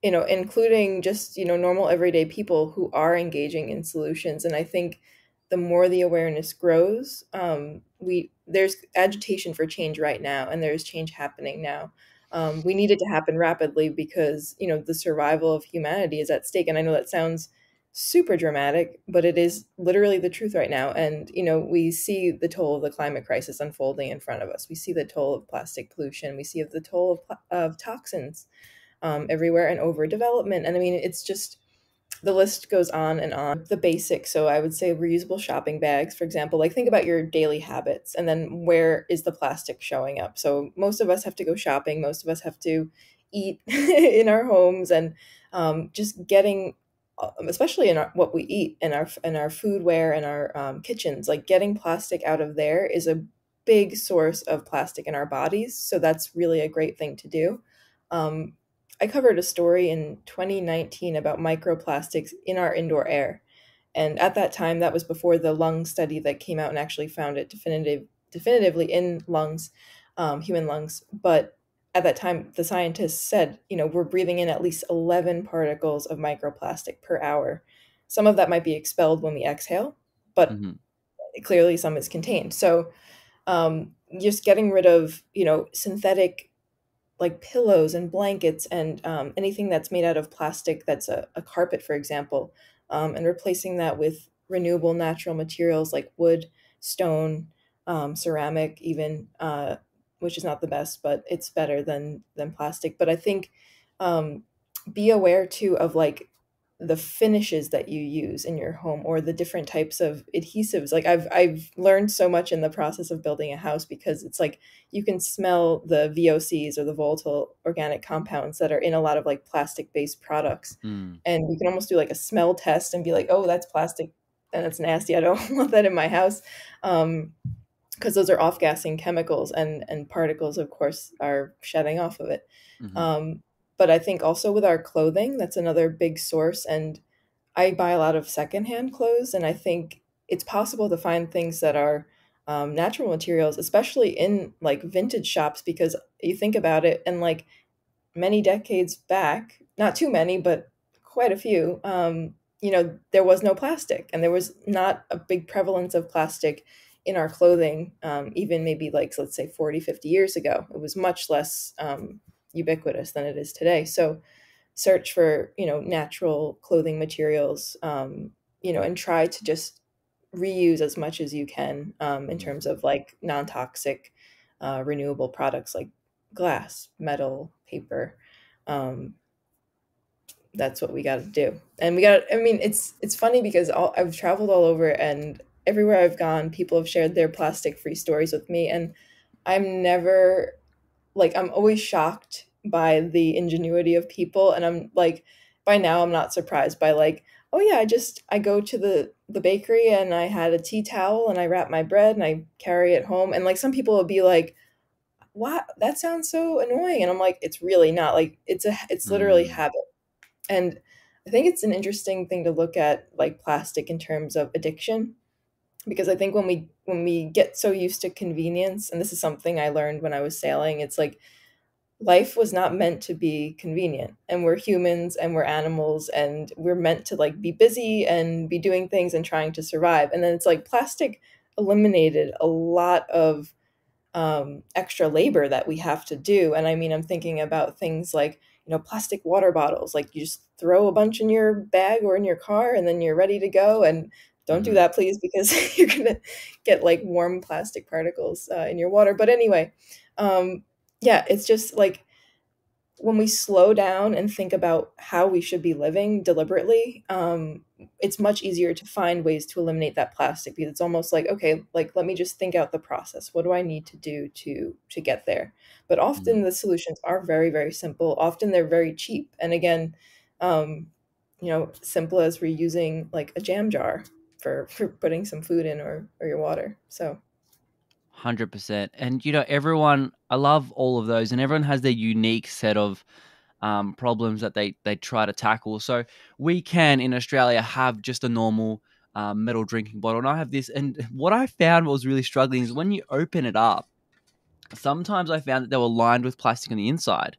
you know, including just you know normal everyday people who are engaging in solutions, and I think the more the awareness grows, um, we there's agitation for change right now, and there's change happening now. Um, we need it to happen rapidly, because you know the survival of humanity is at stake. And I know that sounds super dramatic, but it is literally the truth right now. And you know we see the toll of the climate crisis unfolding in front of us. We see the toll of plastic pollution. We see the toll of, of toxins. um, everywhere, and overdevelopment. And I mean, it's just, the list goes on and on. The basics, so I would say reusable shopping bags, for example, like think about your daily habits and then where is the plastic showing up? So most of us have to go shopping. Most of us have to eat in our homes, and um, just getting, especially in our, what we eat and our, and our foodware and our um, kitchens, like getting plastic out of there is a big source of plastic in our bodies. So that's really a great thing to do. Um, I covered a story in twenty nineteen about microplastics in our indoor air. And at that time, that was before the lung study that came out and actually found it definitive, definitively in lungs, um, human lungs. But at that time, the scientists said, you know, we're breathing in at least eleven particles of microplastic per hour. Some of that might be expelled when we exhale, but mm-hmm. clearly some is contained. So um, just getting rid of, you know, synthetic like pillows and blankets and um, anything that's made out of plastic, that's a, a carpet, for example, um, and replacing that with renewable natural materials like wood, stone, um, ceramic even, uh, which is not the best, but it's better than, than plastic. But I think um, be aware too of like the finishes that you use in your home or the different types of adhesives. Like I've, I've learned so much in the process of building a house, because it's like, you can smell the V O Cs or the volatile organic compounds that are in a lot of like plastic based products. Mm. And you can almost do like a smell test and be like, oh, that's plastic and it's nasty. I don't want that in my house. Um, cause those are off-gassing chemicals, and, and particles of course are shedding off of it. Mm-hmm. Um, But I think also with our clothing, that's another big source. And I buy a lot of secondhand clothes. And I think it's possible to find things that are um, natural materials, especially in like vintage shops, because you think about it, and like many decades back, not too many, but quite a few, um, you know, there was no plastic, and there was not a big prevalence of plastic in our clothing, um, even maybe like, let's say forty, fifty years ago. It was much less um ubiquitous than it is today. So search for, you know, natural clothing materials, um, you know, and try to just reuse as much as you can um, in terms of like non-toxic uh, renewable products like glass, metal, paper. Um, that's what we got to do. And we got, I mean, it's, it's funny because all, I've traveled all over, and everywhere I've gone, people have shared their plastic free stories with me. And I'm never like, I'm always shocked by the ingenuity of people. And I'm like, by now I'm not surprised by like, oh yeah, I just, I go to the, the bakery and I had a tea towel and I wrap my bread and I carry it home. And like, some people will be like, wow, that sounds so annoying. And I'm like, it's really not. Like, it's a, it's literally mm-hmm. habit. And I think it's an interesting thing to look at like plastic in terms of addiction, because I think when we, when we get so used to convenience, and this is something I learned when I was sailing, it's like life was not meant to be convenient, and we're humans and we're animals, and we're meant to like be busy and be doing things and trying to survive. And then it's like plastic eliminated a lot of um, extra labor that we have to do. And I mean, I'm thinking about things like, you know, plastic water bottles, like you just throw a bunch in your bag or in your car and then you're ready to go. And don't do that, please, because you're going to get like warm plastic particles uh, in your water. But anyway, um, yeah, it's just like when we slow down and think about how we should be living deliberately, um, it's much easier to find ways to eliminate that plastic, because it's almost like, okay, like, let me just think out the process. What do I need to do to to get there? But often mm-hmm. the solutions are very, very simple. Often they're very cheap. And again, um, you know, simple as reusing like a jam jar for, for putting some food in or, or your water. So one hundred percent. And, you know, everyone, I love all of those, and everyone has their unique set of um, problems that they, they try to tackle. So we can in Australia have just a normal um, metal drinking bottle. And I have this, and what I found was really struggling is when you open it up, sometimes I found that they were lined with plastic on the inside,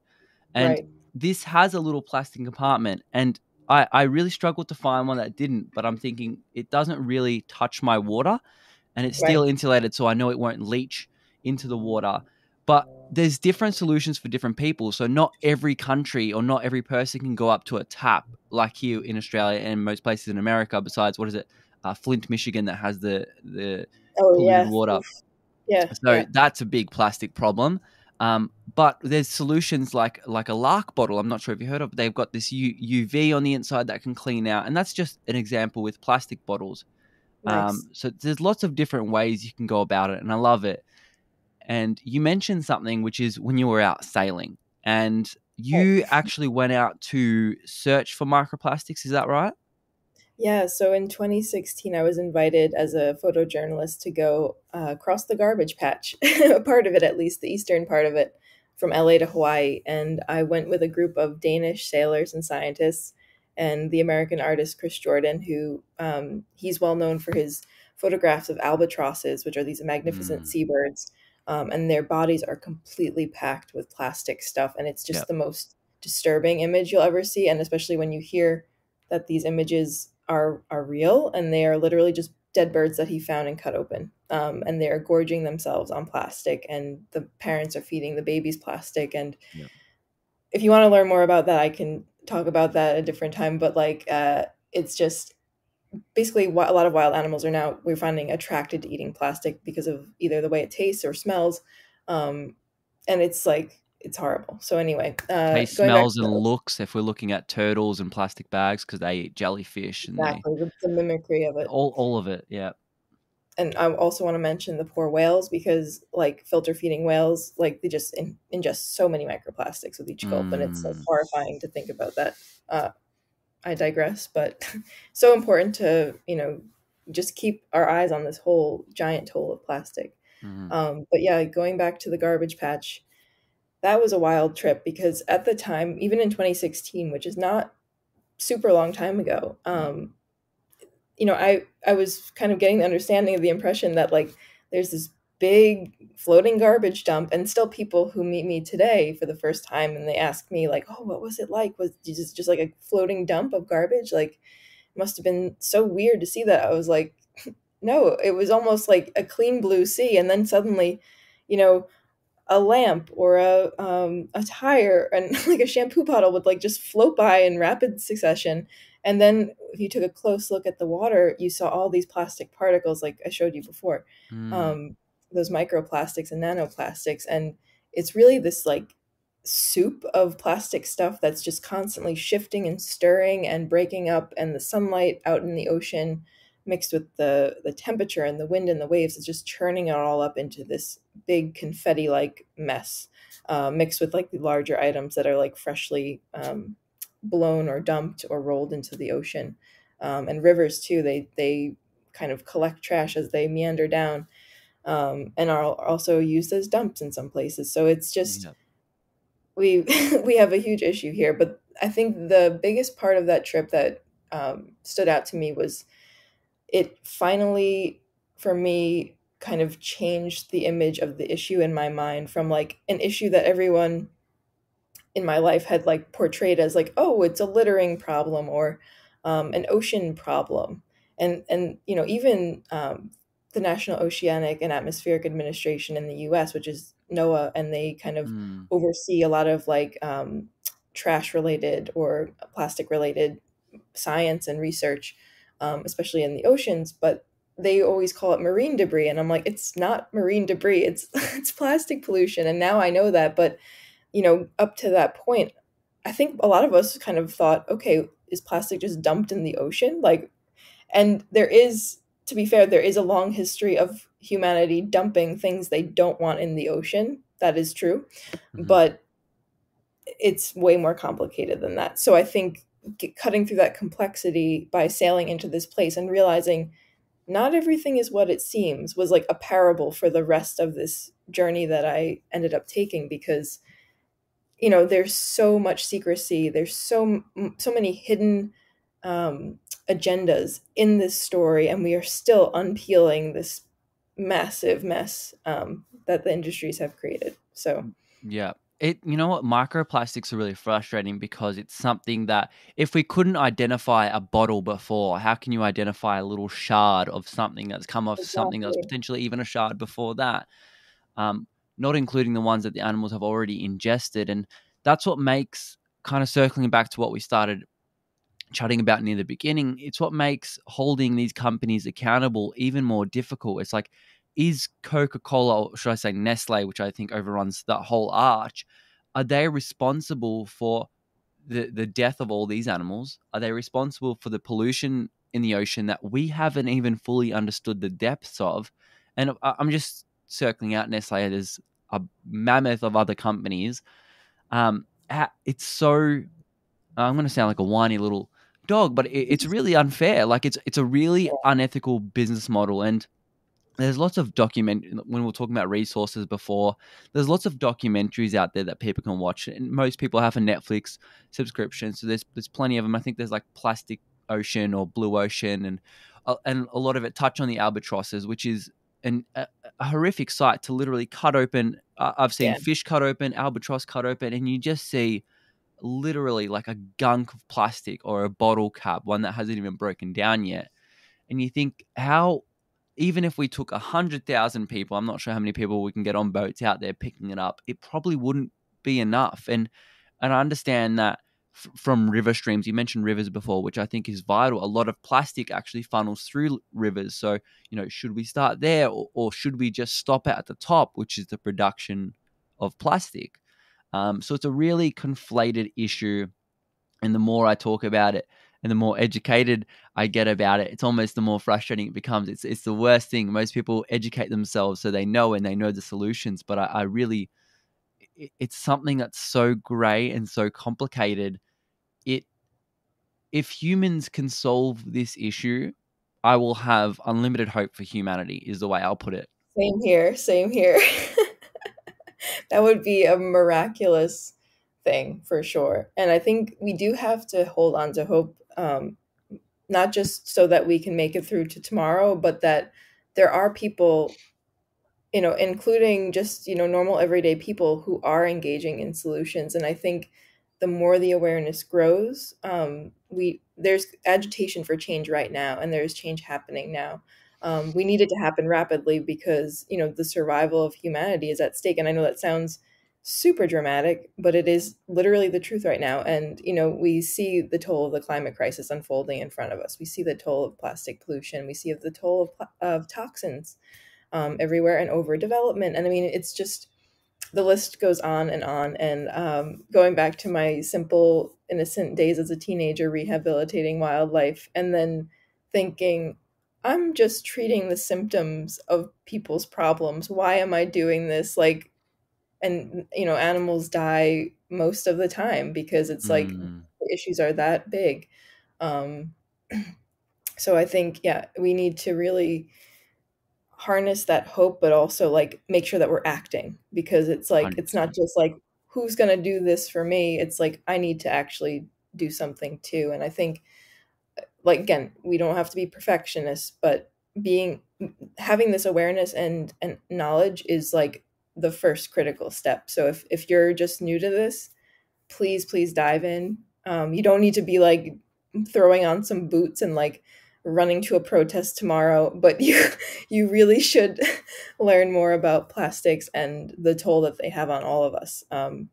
and right. this has a little plastic compartment, and I, I really struggled to find one that didn't, but I'm thinking it doesn't really touch my water, and it's still right. insulated, so I know it won't leach into the water. But there's different solutions for different people. So not every country or not every person can go up to a tap like here in Australia and most places in America, besides, what is it, uh, Flint, Michigan, that has the, the oh, polluted yeah. water. Yeah. So yeah. that's a big plastic problem. Um, but there's solutions like like a Lark bottle. I'm not sure if you heard of it. They've got this U V on the inside that can clean out. And that's just an example with plastic bottles. Nice. Um, so there's lots of different ways you can go about it. And I love it. And you mentioned something, which is when you were out sailing and you oh. actually went out to search for microplastics. Is that right? Yeah. So in twenty sixteen, I was invited as a photojournalist to go uh, across the garbage patch, part of it, at least the eastern part of it, from L A to Hawaii. And I went with a group of Danish sailors and scientists and the American artist, Chris Jordan, who um, he's well known for his photographs of albatrosses, which are these magnificent mm. seabirds. Um, and their bodies are completely packed with plastic stuff. And it's just yep. the most disturbing image you'll ever see. And especially when you hear that these images are are real, and they are literally just dead birds that he found and cut open. Um, and they are gorging themselves on plastic, and the parents are feeding the babies plastic. And yep. if you want to learn more about that, I can talk about that at a different time. But like, uh, it's just basically a lot of wild animals are now, we're finding, attracted to eating plastic because of either the way it tastes or smells. Um, and it's like, it's horrible. So anyway, uh, taste, smells and looks, if we're looking at turtles and plastic bags, because they eat jellyfish. And exactly, they, the mimicry of it. All, all of it, yeah. And I also want to mention the poor whales, because like filter feeding whales, like they just in, ingest so many microplastics with each gulp, mm. and it's like, horrifying to think about that. Uh, I digress, but so important to, you know, just keep our eyes on this whole giant toll of plastic. Mm-hmm. Um, but yeah, going back to the garbage patch, that was a wild trip, because at the time, even in twenty sixteen, which is not super long time ago, um, you know, I, I was kind of getting the understanding of the impression that like there's this big floating garbage dump, and still people who meet me today for the first time and they ask me like, oh, what was it like? Was it just, just like a floating dump of garbage? Like, it must have been so weird to see that. I was like, no, it was almost like a clean blue sea. And then suddenly, you know, a lamp or a, um, a tire and like a shampoo bottle would like just float by in rapid succession. And then if you took a close look at the water, you saw all these plastic particles, like I showed you before. Mm. Um, those microplastics and nanoplastics. And it's really this like soup of plastic stuff that's just constantly shifting and stirring and breaking up, and the sunlight out in the ocean mixed with the, the temperature and the wind and the waves is just churning it all up into this big confetti-like mess, uh, mixed with like the larger items that are like freshly um, blown or dumped or rolled into the ocean. Um, and rivers too, they, they kind of collect trash as they meander down. Um, and are also used as dumps in some places. So it's just, yep. we we have a huge issue here. But I think the biggest part of that trip that um, stood out to me was it finally, for me, kind of changed the image of the issue in my mind from like an issue that everyone in my life had like portrayed as like, oh, it's a littering problem or um, an ocean problem. And, and you know, even um, the National Oceanic and Atmospheric Administration in the U S, which is NOAA, and they kind of mm. oversee a lot of like um, trash related or plastic related science and research, um, especially in the oceans, but they always call it marine debris. And I'm like, it's not marine debris, it's, it's plastic pollution. And now I know that, but you know, up to that point, I think a lot of us kind of thought, okay, is plastic just dumped in the ocean? Like, and there is, to be fair, there is a long history of humanity dumping things they don't want in the ocean. That is true. Mm-hmm. But it's way more complicated than that. So I think cutting through that complexity by sailing into this place and realizing not everything is what it seems was like a parable for the rest of this journey that I ended up taking, because, you know, there's so much secrecy. There's so, so many hidden um agendas in this story, and we are still unpeeling this massive mess um that the industries have created. So yeah, it you know what, microplastics are really frustrating, because it's something that if we couldn't identify a bottle before, how can you identify a little shard of something that's come off exactly. something that's potentially even a shard before that, um not including the ones that the animals have already ingested. And that's what makes, kind of circling back to what we started chatting about near the beginning, it's what makes holding these companies accountable even more difficult. It's like is Coca-Cola, or should I say Nestle, which I think overruns that whole arch, are they responsible for the, the death of all these animals? Are they responsible for the pollution in the ocean that we haven't even fully understood the depths of? And I'm just circling out Nestle. There's a mammoth of other companies. Um, it's so, I'm going to sound like a whiny little dog, but it, it's really unfair. Like it's, it's a really unethical business model. And there's lots of document when we were talking about resources before, there's lots of documentaries out there that people can watch. And most people have a Netflix subscription. So there's, there's plenty of them. I think there's like Plastic Ocean or Blue Ocean, and, uh, and a lot of it touch on the albatrosses, which is an, a, a horrific sight to literally cut open. Uh, I've seen yeah. fish cut open, albatross cut open, and you just see literally like a gunk of plastic or a bottle cap, one that hasn't even broken down yet. And you think how, even if we took one hundred thousand people, I'm not sure how many people we can get on boats out there picking it up, it probably wouldn't be enough. And and I understand that f- from river streams, you mentioned rivers before, which I think is vital. A lot of plastic actually funnels through rivers. So, you know, should we start there, or, or should we just stop at the top, which is the production of plastic? Um, so it's a really conflated issue. And the more I talk about it, and the more educated I get about it, it's almost the more frustrating it becomes. It's it's the worst thing. Most people educate themselves so they know and they know the solutions. But I, I really, it's something that's so gray and so complicated. It, if humans can solve this issue, I will have unlimited hope for humanity is the way I'll put it. Same here, same here. That would be a miraculous thing for sure. And I think we do have to hold on to hope, um, not just so that we can make it through to tomorrow, but that there are people, you know, including just, you know, normal everyday people who are engaging in solutions. And I think the more the awareness grows, um, we there's agitation for change right now, and there's change happening now. Um, we need it to happen rapidly because, you know, the survival of humanity is at stake. And I know that sounds super dramatic, but it is literally the truth right now. And, you know, we see the toll of the climate crisis unfolding in front of us. We see the toll of plastic pollution. We see the toll of, of toxins um, everywhere, and overdevelopment. And I mean, it's just, the list goes on and on. And um, going back to my simple, innocent days as a teenager, rehabilitating wildlife, and then thinking, I'm just treating the symptoms of people's problems. Why am I doing this? Like, and, you know, animals die most of the time because it's like mm. the issues are that big. Um, so I think, yeah, we need to really harness that hope, but also like make sure that we're acting, because it's like, one hundred percent. It's not just like, who's going to do this for me? It's like, I need to actually do something too. And I think, like, again, we don't have to be perfectionists, but being, having this awareness and, and knowledge is like the first critical step. So if, if you're just new to this, please, please dive in. Um, you don't need to be like throwing on some boots and like running to a protest tomorrow, but you, you really should learn more about plastics and the toll that they have on all of us. Um,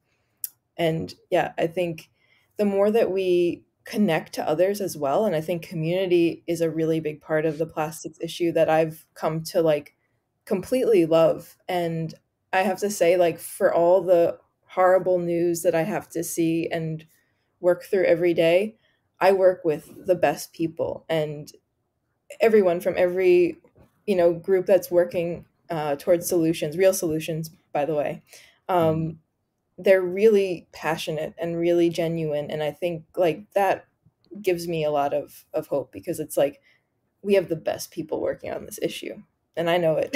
and yeah, I think the more that we connect to others as well, and I think community is a really big part of the plastics issue that I've come to like completely love. And I have to say, like, for all the horrible news that I have to see and work through every day, I work with the best people, and everyone from every, you know, group that's working uh, towards solutions, real solutions, by the way. Um, they're really passionate and really genuine. And I think like that gives me a lot of, of hope, because it's like, we have the best people working on this issue. And I know it.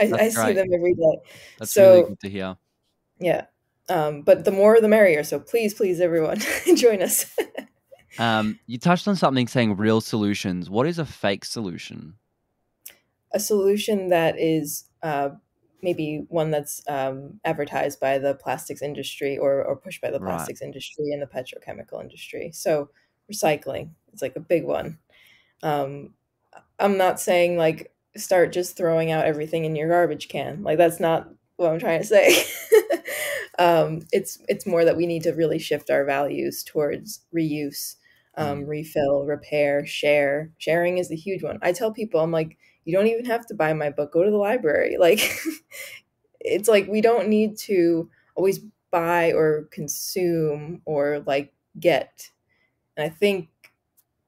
I, I see them every day. That's so, really good to hear. Yeah. Um, but the more, the merrier. So please, please, everyone, join us. um, you touched on something saying real solutions. What is a fake solution? A solution that is uh, maybe one that's um, advertised by the plastics industry, or, or pushed by the plastics right. industry and the petrochemical industry. So recycling is like a big one. Um, I'm not saying like, start just throwing out everything in your garbage can. Like, that's not what I'm trying to say. um, it's it's more that we need to really shift our values towards reuse, um, mm. refill, repair, share. Sharing is the huge one. I tell people, I'm like, you don't even have to buy my book, go to the library. Like, it's like, we don't need to always buy or consume or like get. And I think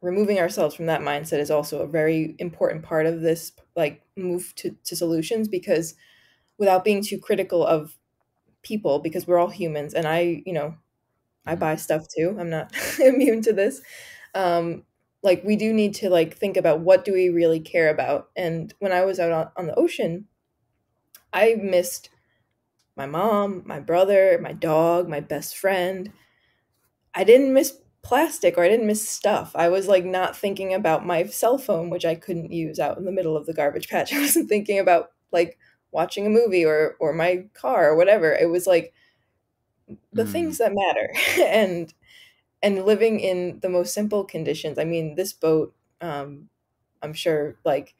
removing ourselves from that mindset is also a very important part of this, like, move to, to solutions, because without being too critical of people, because we're all humans, and I, you know, I buy stuff too. I'm not immune to this. Um, like, we do need to like think about what do we really care about. And when I was out on, on the ocean, I missed my mom, my brother, my dog, my best friend. I didn't miss plastic, or I didn't miss stuff. I was like not thinking about my cell phone, which I couldn't use out in the middle of the garbage patch. I wasn't thinking about like watching a movie or or my car or whatever. It was like the mm. things that matter, and and living in the most simple conditions. I mean, this boat, um, I'm sure like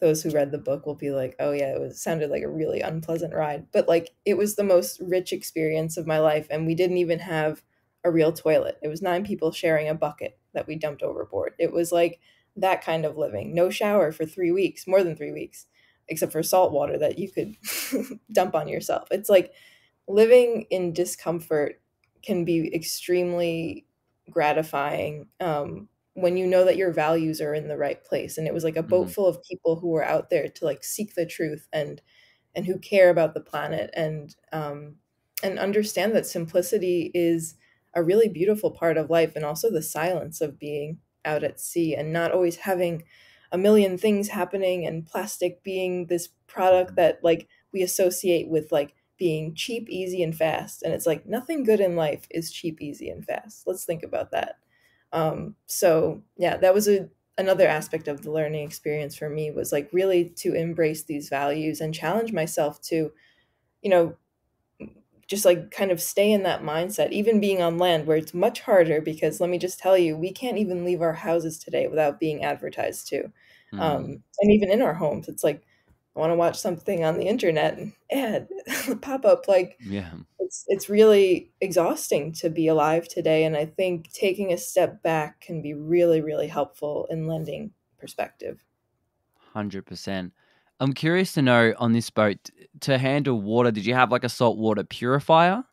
those who read the book will be like, oh yeah, it was sounded like a really unpleasant ride, but like it was the most rich experience of my life. And we didn't even have a real toilet. It was nine people sharing a bucket that we dumped overboard. It was like that kind of living. No shower for three weeks, more than three weeks, except for salt water that you could dump on yourself. It's like living in discomfort can be extremely gratifying um, when you know that your values are in the right place. And it was like a boat mm-hmm. full of people who were out there to like seek the truth and and who care about the planet, and um, and understand that simplicity is a really beautiful part of life, and also the silence of being out at sea and not always having a million things happening, and plastic being this product that like we associate with like being cheap, easy, and fast. And it's like nothing good in life is cheap, easy, and fast. Let's think about that. Um, so yeah, that was a, another aspect of the learning experience for me, was like really to embrace these values and challenge myself to, you know, just like kind of stay in that mindset, even being on land where it's much harder, because let me just tell you, we can't even leave our houses today without being advertised to. Mm. Um, and even in our homes, it's like, I want to watch something on the internet and ad pop up. Like, yeah, it's, it's really exhausting to be alive today. And I think taking a step back can be really, really helpful in lending perspective. one hundred percent. I'm curious to know, on this boat, to handle water, did you have like a saltwater purifier?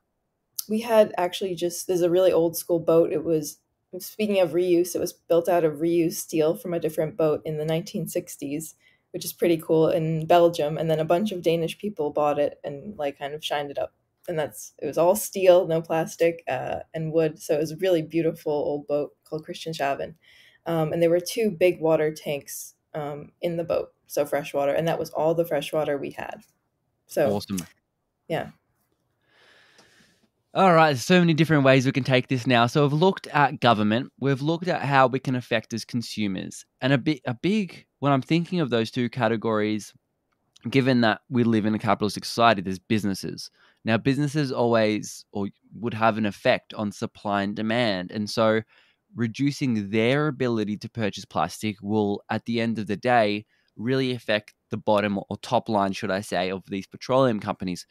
We had actually just, there's a really old school boat. It was, speaking of reuse, it was built out of reused steel from a different boat in the nineteen sixties, which is pretty cool, in Belgium. And then a bunch of Danish people bought it and like kind of shined it up. And that's, it was all steel, no plastic uh, and wood. So it was a really beautiful old boat called Christianshaven. Um, and there were two big water tanks um, in the boat. So fresh water, and that was all the fresh water we had. So awesome. Yeah. All right. So many different ways we can take this now. So we've looked at government. We've looked at how we can affect as consumers. And a big, a big, when I'm thinking of those two categories, given that we live in a capitalistic society, there's businesses. Now, businesses always or would have an effect on supply and demand. And so reducing their ability to purchase plastic will, at the end of the day, really affect the bottom or top line, should I say, of these petroleum companies.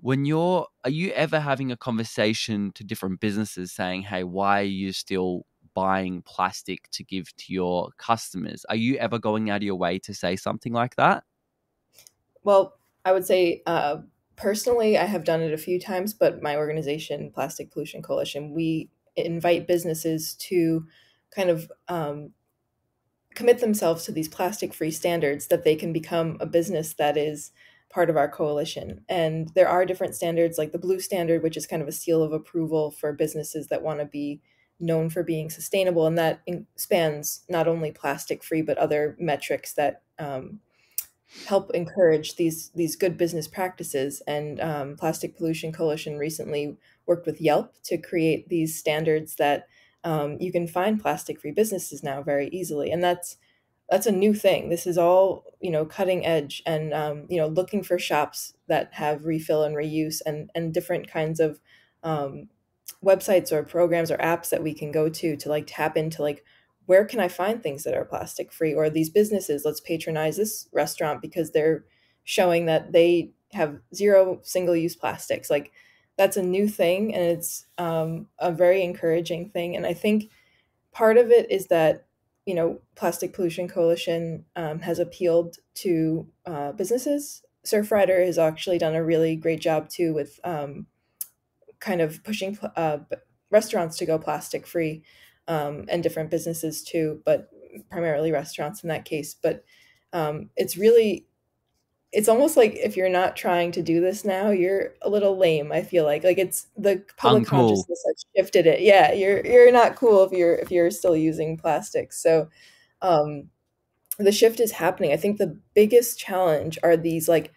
When you're, are you ever having a conversation to different businesses saying, hey, why are you still buying plastic to give to your customers? Are you ever going out of your way to say something like that? Well, I would say uh, personally, I have done it a few times, but my organization, Plastic Pollution Coalition, we invite businesses to kind of um, commit themselves to these plastic-free standards, that they can become a business that is part of our coalition. And there are different standards, like the blue standard, which is kind of a seal of approval for businesses that want to be known for being sustainable. And that spans not only plastic-free, but other metrics that um, help encourage these, these good business practices. And um, Plastic Pollution Coalition recently worked with Yelp to create these standards that Um, you can find plastic-free businesses now very easily. And that's, that's a new thing. This is all, you know, cutting edge, and, um, you know, looking for shops that have refill and reuse, and, and different kinds of um, websites or programs or apps that we can go to, to like tap into like, where can I find things that are plastic-free, or these businesses? Let's patronize this restaurant because they're showing that they have zero single-use plastics. Like, that's a new thing, and it's um, a very encouraging thing. And I think part of it is that you know, Plastic Pollution Coalition um, has appealed to uh, businesses. Surfrider has actually done a really great job too with um, kind of pushing uh, restaurants to go plastic free um, and different businesses too, but primarily restaurants in that case. But um, it's really, it's almost like if you're not trying to do this now, you're a little lame. I feel like like it's the public Uncool. Consciousness has shifted it. Yeah, you're you're not cool if you're if you're still using plastics. So um, the shift is happening. I think the biggest challenge are these like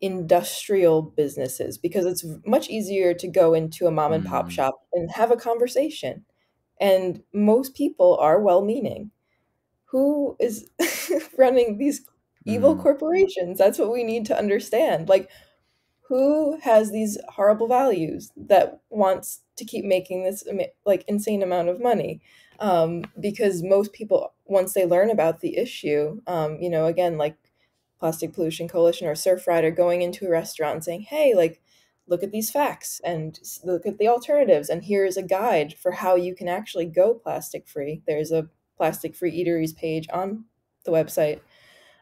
industrial businesses, because it's much easier to go into a mom and pop mm. shop and have a conversation. And most people are well-meaning. Who is running these evil corporations? That's what we need to understand. Like, who has these horrible values that wants to keep making this like insane amount of money? Um, because most people, once they learn about the issue, um, you know, again, like Plastic Pollution Coalition or Surfrider going into a restaurant and saying, hey, like, look at these facts and look at the alternatives. And here's a guide for how you can actually go plastic free. There's a plastic free eateries page on the website.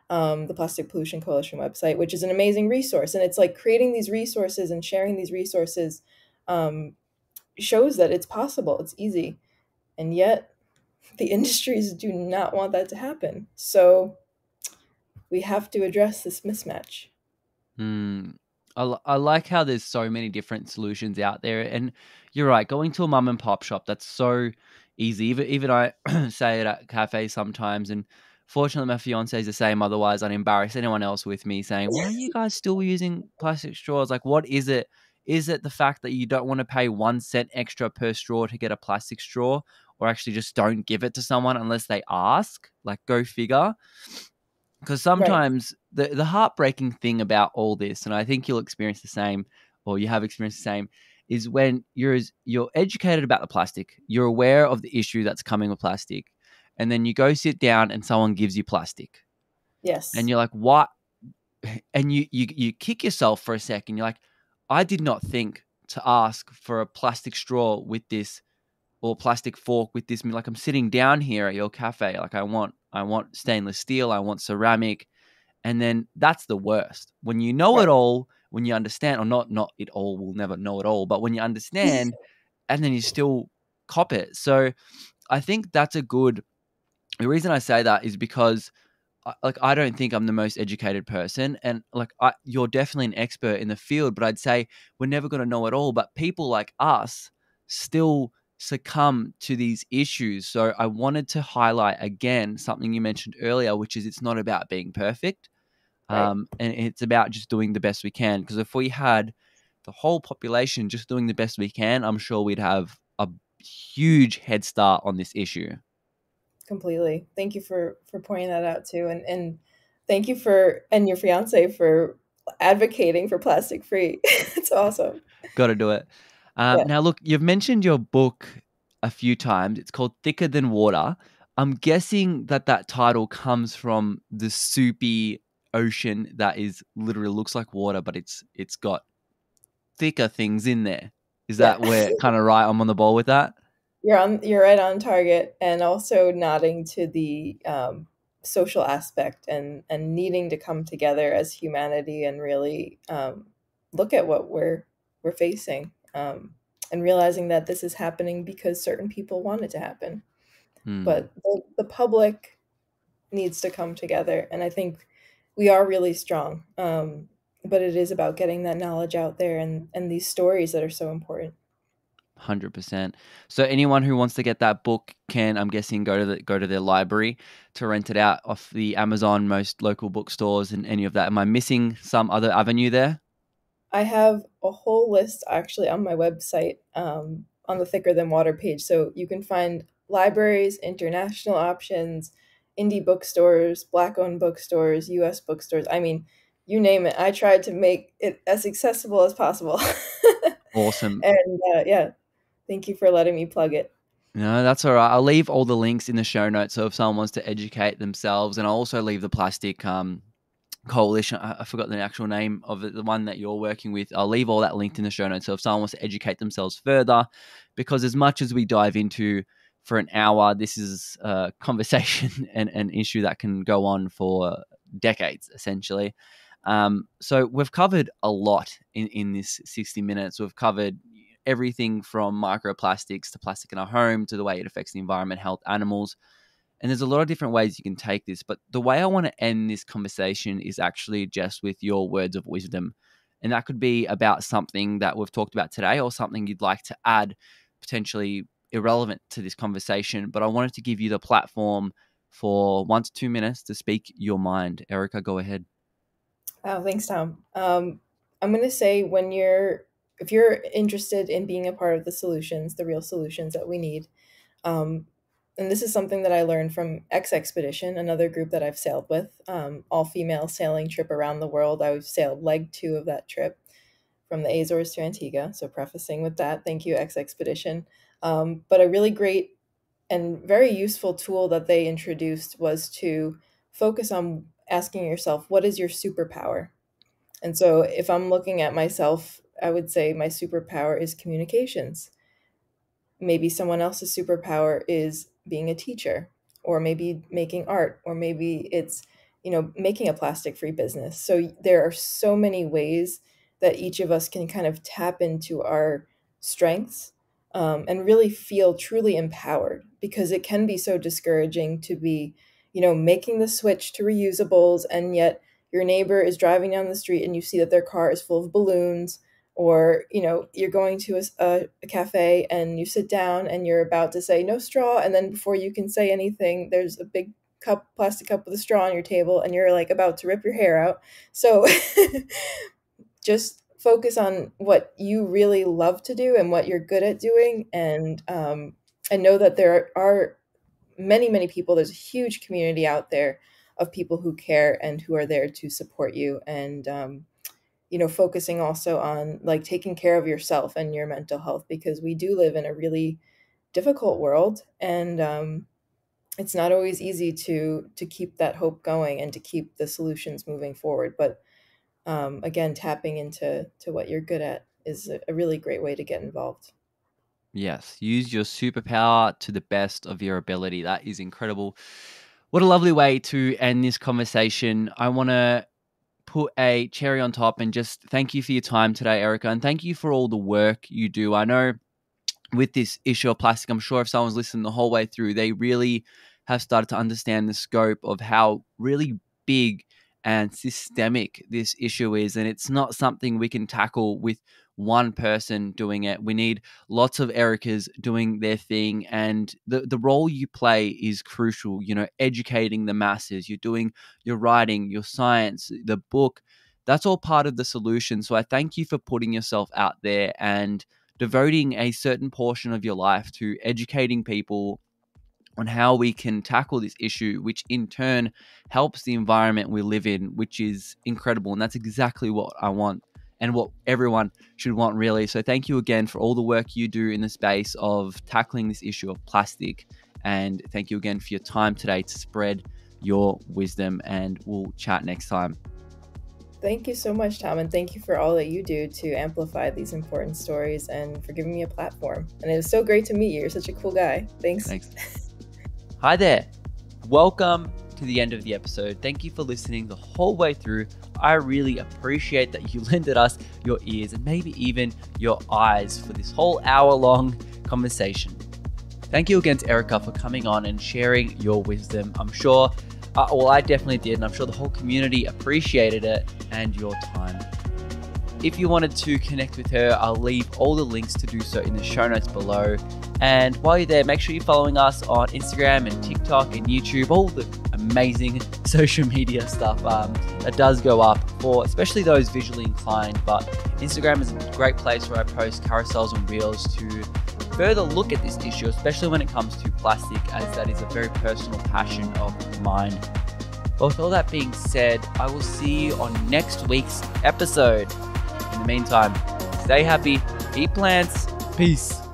Um, the Plastic Pollution Coalition website, which is an amazing resource. And it's like creating these resources and sharing these resources um, shows that it's possible, it's easy. And yet the industries do not want that to happen. So we have to address this mismatch. Mm. I, I like how there's so many different solutions out there. And you're right, going to a mum and pop shop, that's so easy. Even, even I say it at cafes sometimes, and fortunately, my fiance is the same. Otherwise, I'd embarrass anyone else with me saying, why are you guys still using plastic straws? Like, what is it? Is it the fact that you don't want to pay one cent extra per straw to get a plastic straw, or actually just don't give it to someone unless they ask? Like, go figure. Because sometimes right. the, the heartbreaking thing about all this, and I think you'll experience the same, or you have experienced the same, is when you're, you're educated about the plastic, you're aware of the issue that's coming with plastic, and then you go sit down and someone gives you plastic. Yes. And you're like, what? And you, you you kick yourself for a second. You're like, I did not think to ask for a plastic straw with this, or plastic fork with this. Like, I'm sitting down here at your cafe. Like, I want I want stainless steel. I want ceramic. And then that's the worst. When you know right. it all, when you understand, or not, not it all, we'll never know it all, but when you understand and then you still cop it. So I think that's a good... The reason I say that is because, like, I don't think I'm the most educated person, and like I, you're definitely an expert in the field, but I'd say we're never going to know it all. But people like us still succumb to these issues. So I wanted to highlight again something you mentioned earlier, which is it's not about being perfect, right. um, and it's about just doing the best we can. Because if we had the whole population just doing the best we can, I'm sure we'd have a huge head start on this issue. Completely. Thank you for, for pointing that out too. And, and thank you for, and your fiance for advocating for plastic free. It's awesome. Got to do it. Um, yeah. Now, look, you've mentioned your book a few times. It's called Thicker Than Water. I'm guessing that that title comes from the soupy ocean that is literally looks like water, but it's, it's got thicker things in there. Is that yeah. where kind of right? I'm on the ball with that. You're on. You're right on target, and also nodding to the um, social aspect and and needing to come together as humanity and really um, look at what we're we're facing, um, and realizing that this is happening because certain people want it to happen, hmm. but the, the public needs to come together, and I think we are really strong. Um, but it is about getting that knowledge out there and and these stories that are so important. one hundred percent. So anyone who wants to get that book can, I'm guessing, go to the, go to their library to rent it out off the Amazon, most local bookstores and any of that. Am I missing some other avenue there? I have a whole list actually on my website um, on the Thicker Than Water page. So you can find libraries, international options, indie bookstores, Black-owned bookstores, U S bookstores. I mean, you name it. I tried to make it as accessible as possible. Awesome. And uh, yeah. Thank you for letting me plug it. No, that's all right. I'll leave all the links in the show notes. So if someone wants to educate themselves, and I'll also leave the Plastic um, Coalition. I, I forgot the actual name of it, the one that you're working with. I'll leave all that linked in the show notes. So if someone wants to educate themselves further, because as much as we dive into for an hour. This is a conversation and an issue that can go on for decades, essentially. Um, so we've covered a lot in, in this sixty minutes. We've covered everything from microplastics to plastic in our home to the way it affects the environment, health, animals. And there's a lot of different ways you can take this. But the way I want to end this conversation is actually just with your words of wisdom. And that could be about something that we've talked about today or something you'd like to add, potentially irrelevant to this conversation. But I wanted to give you the platform for one to two minutes to speak your mind. Erica, go ahead. Oh, thanks, Tom. Um, I'm going to say when you're, if you're interested in being a part of the solutions, the real solutions that we need, um, and this is something that I learned from X Expedition, another group that I've sailed with, um, all female sailing trip around the world. I've sailed leg two of that trip from the Azores to Antigua. So prefacing with that, thank you, X Expedition. Um, but a really great and very useful tool that they introduced was to focus on asking yourself, what is your superpower? And so if I'm looking at myself, I would say my superpower is communications. Maybe someone else's superpower is being a teacher, or maybe making art, or maybe it's, you know, making a plastic-free business. So there are so many ways that each of us can kind of tap into our strengths um, and really feel truly empowered, because it can be so discouraging to be, you know, making the switch to reusables, and yet your neighbor is driving down the street and you see that their car is full of balloons. Or, you know, you're going to a, a cafe and you sit down and you're about to say no straw. And then before you can say anything, there's a big cup, plastic cup with a straw on your table, and you're like about to rip your hair out. So just focus on what you really love to do and what you're good at doing. And um, and know that there are many, many people. There's a huge community out there of people who care and who are there to support you. And um you know, focusing also on like taking care of yourself and your mental health, because we do live in a really difficult world, and um, it's not always easy to to keep that hope going and to keep the solutions moving forward. But um, again, tapping into to what you're good at is a really great way to get involved. Yes, use your superpower to the best of your ability. That is incredible. What a lovely way to end this conversation. I want to put a cherry on top and just thank you for your time today, Erica, and thank you for all the work you do. I know with this issue of plastic, I'm sure if someone's listened the whole way through, they really have started to understand the scope of how really big and systemic this issue is. And it's not something we can tackle with one person doing it. We need lots of Ericas doing their thing, and the the role you play is crucial. You know, educating the masses, you're doing your writing, your science, the book, that's all part of the solution. So I thank you for putting yourself out there and devoting a certain portion of your life to educating people on how we can tackle this issue, which in turn helps the environment we live in, which is incredible. And that's exactly what I want, and what everyone should want, really. So thank you again for all the work you do in the space of tackling this issue of plastic. And thank you again for your time today to spread your wisdom, and we'll chat next time. Thank you so much, Tom. And thank you for all that you do to amplify these important stories and for giving me a platform. And it was so great to meet you. You're such a cool guy. Thanks. Thanks. Hi there. Welcome to the end of the episode. Thank you for listening the whole way through. I really appreciate that you lended us your ears and maybe even your eyes for this whole hour-long conversation. Thank you again to Erica for coming on and sharing your wisdom. I'm sure, uh, well, I definitely did, and I'm sure the whole community appreciated it and your time. If you wanted to connect with her, I'll leave all the links to do so in the show notes below. And while you're there, make sure you're following us on Instagram and TikTok and YouTube, all the amazing social media stuff um, that does go up for especially those visually inclined. But Instagram is a great place where I post carousels and reels to further look at this issue, especially when it comes to plastic, as that is a very personal passion of mine. But with all that being said, I will see you on next week's episode. In the meantime, stay happy, eat plants, peace.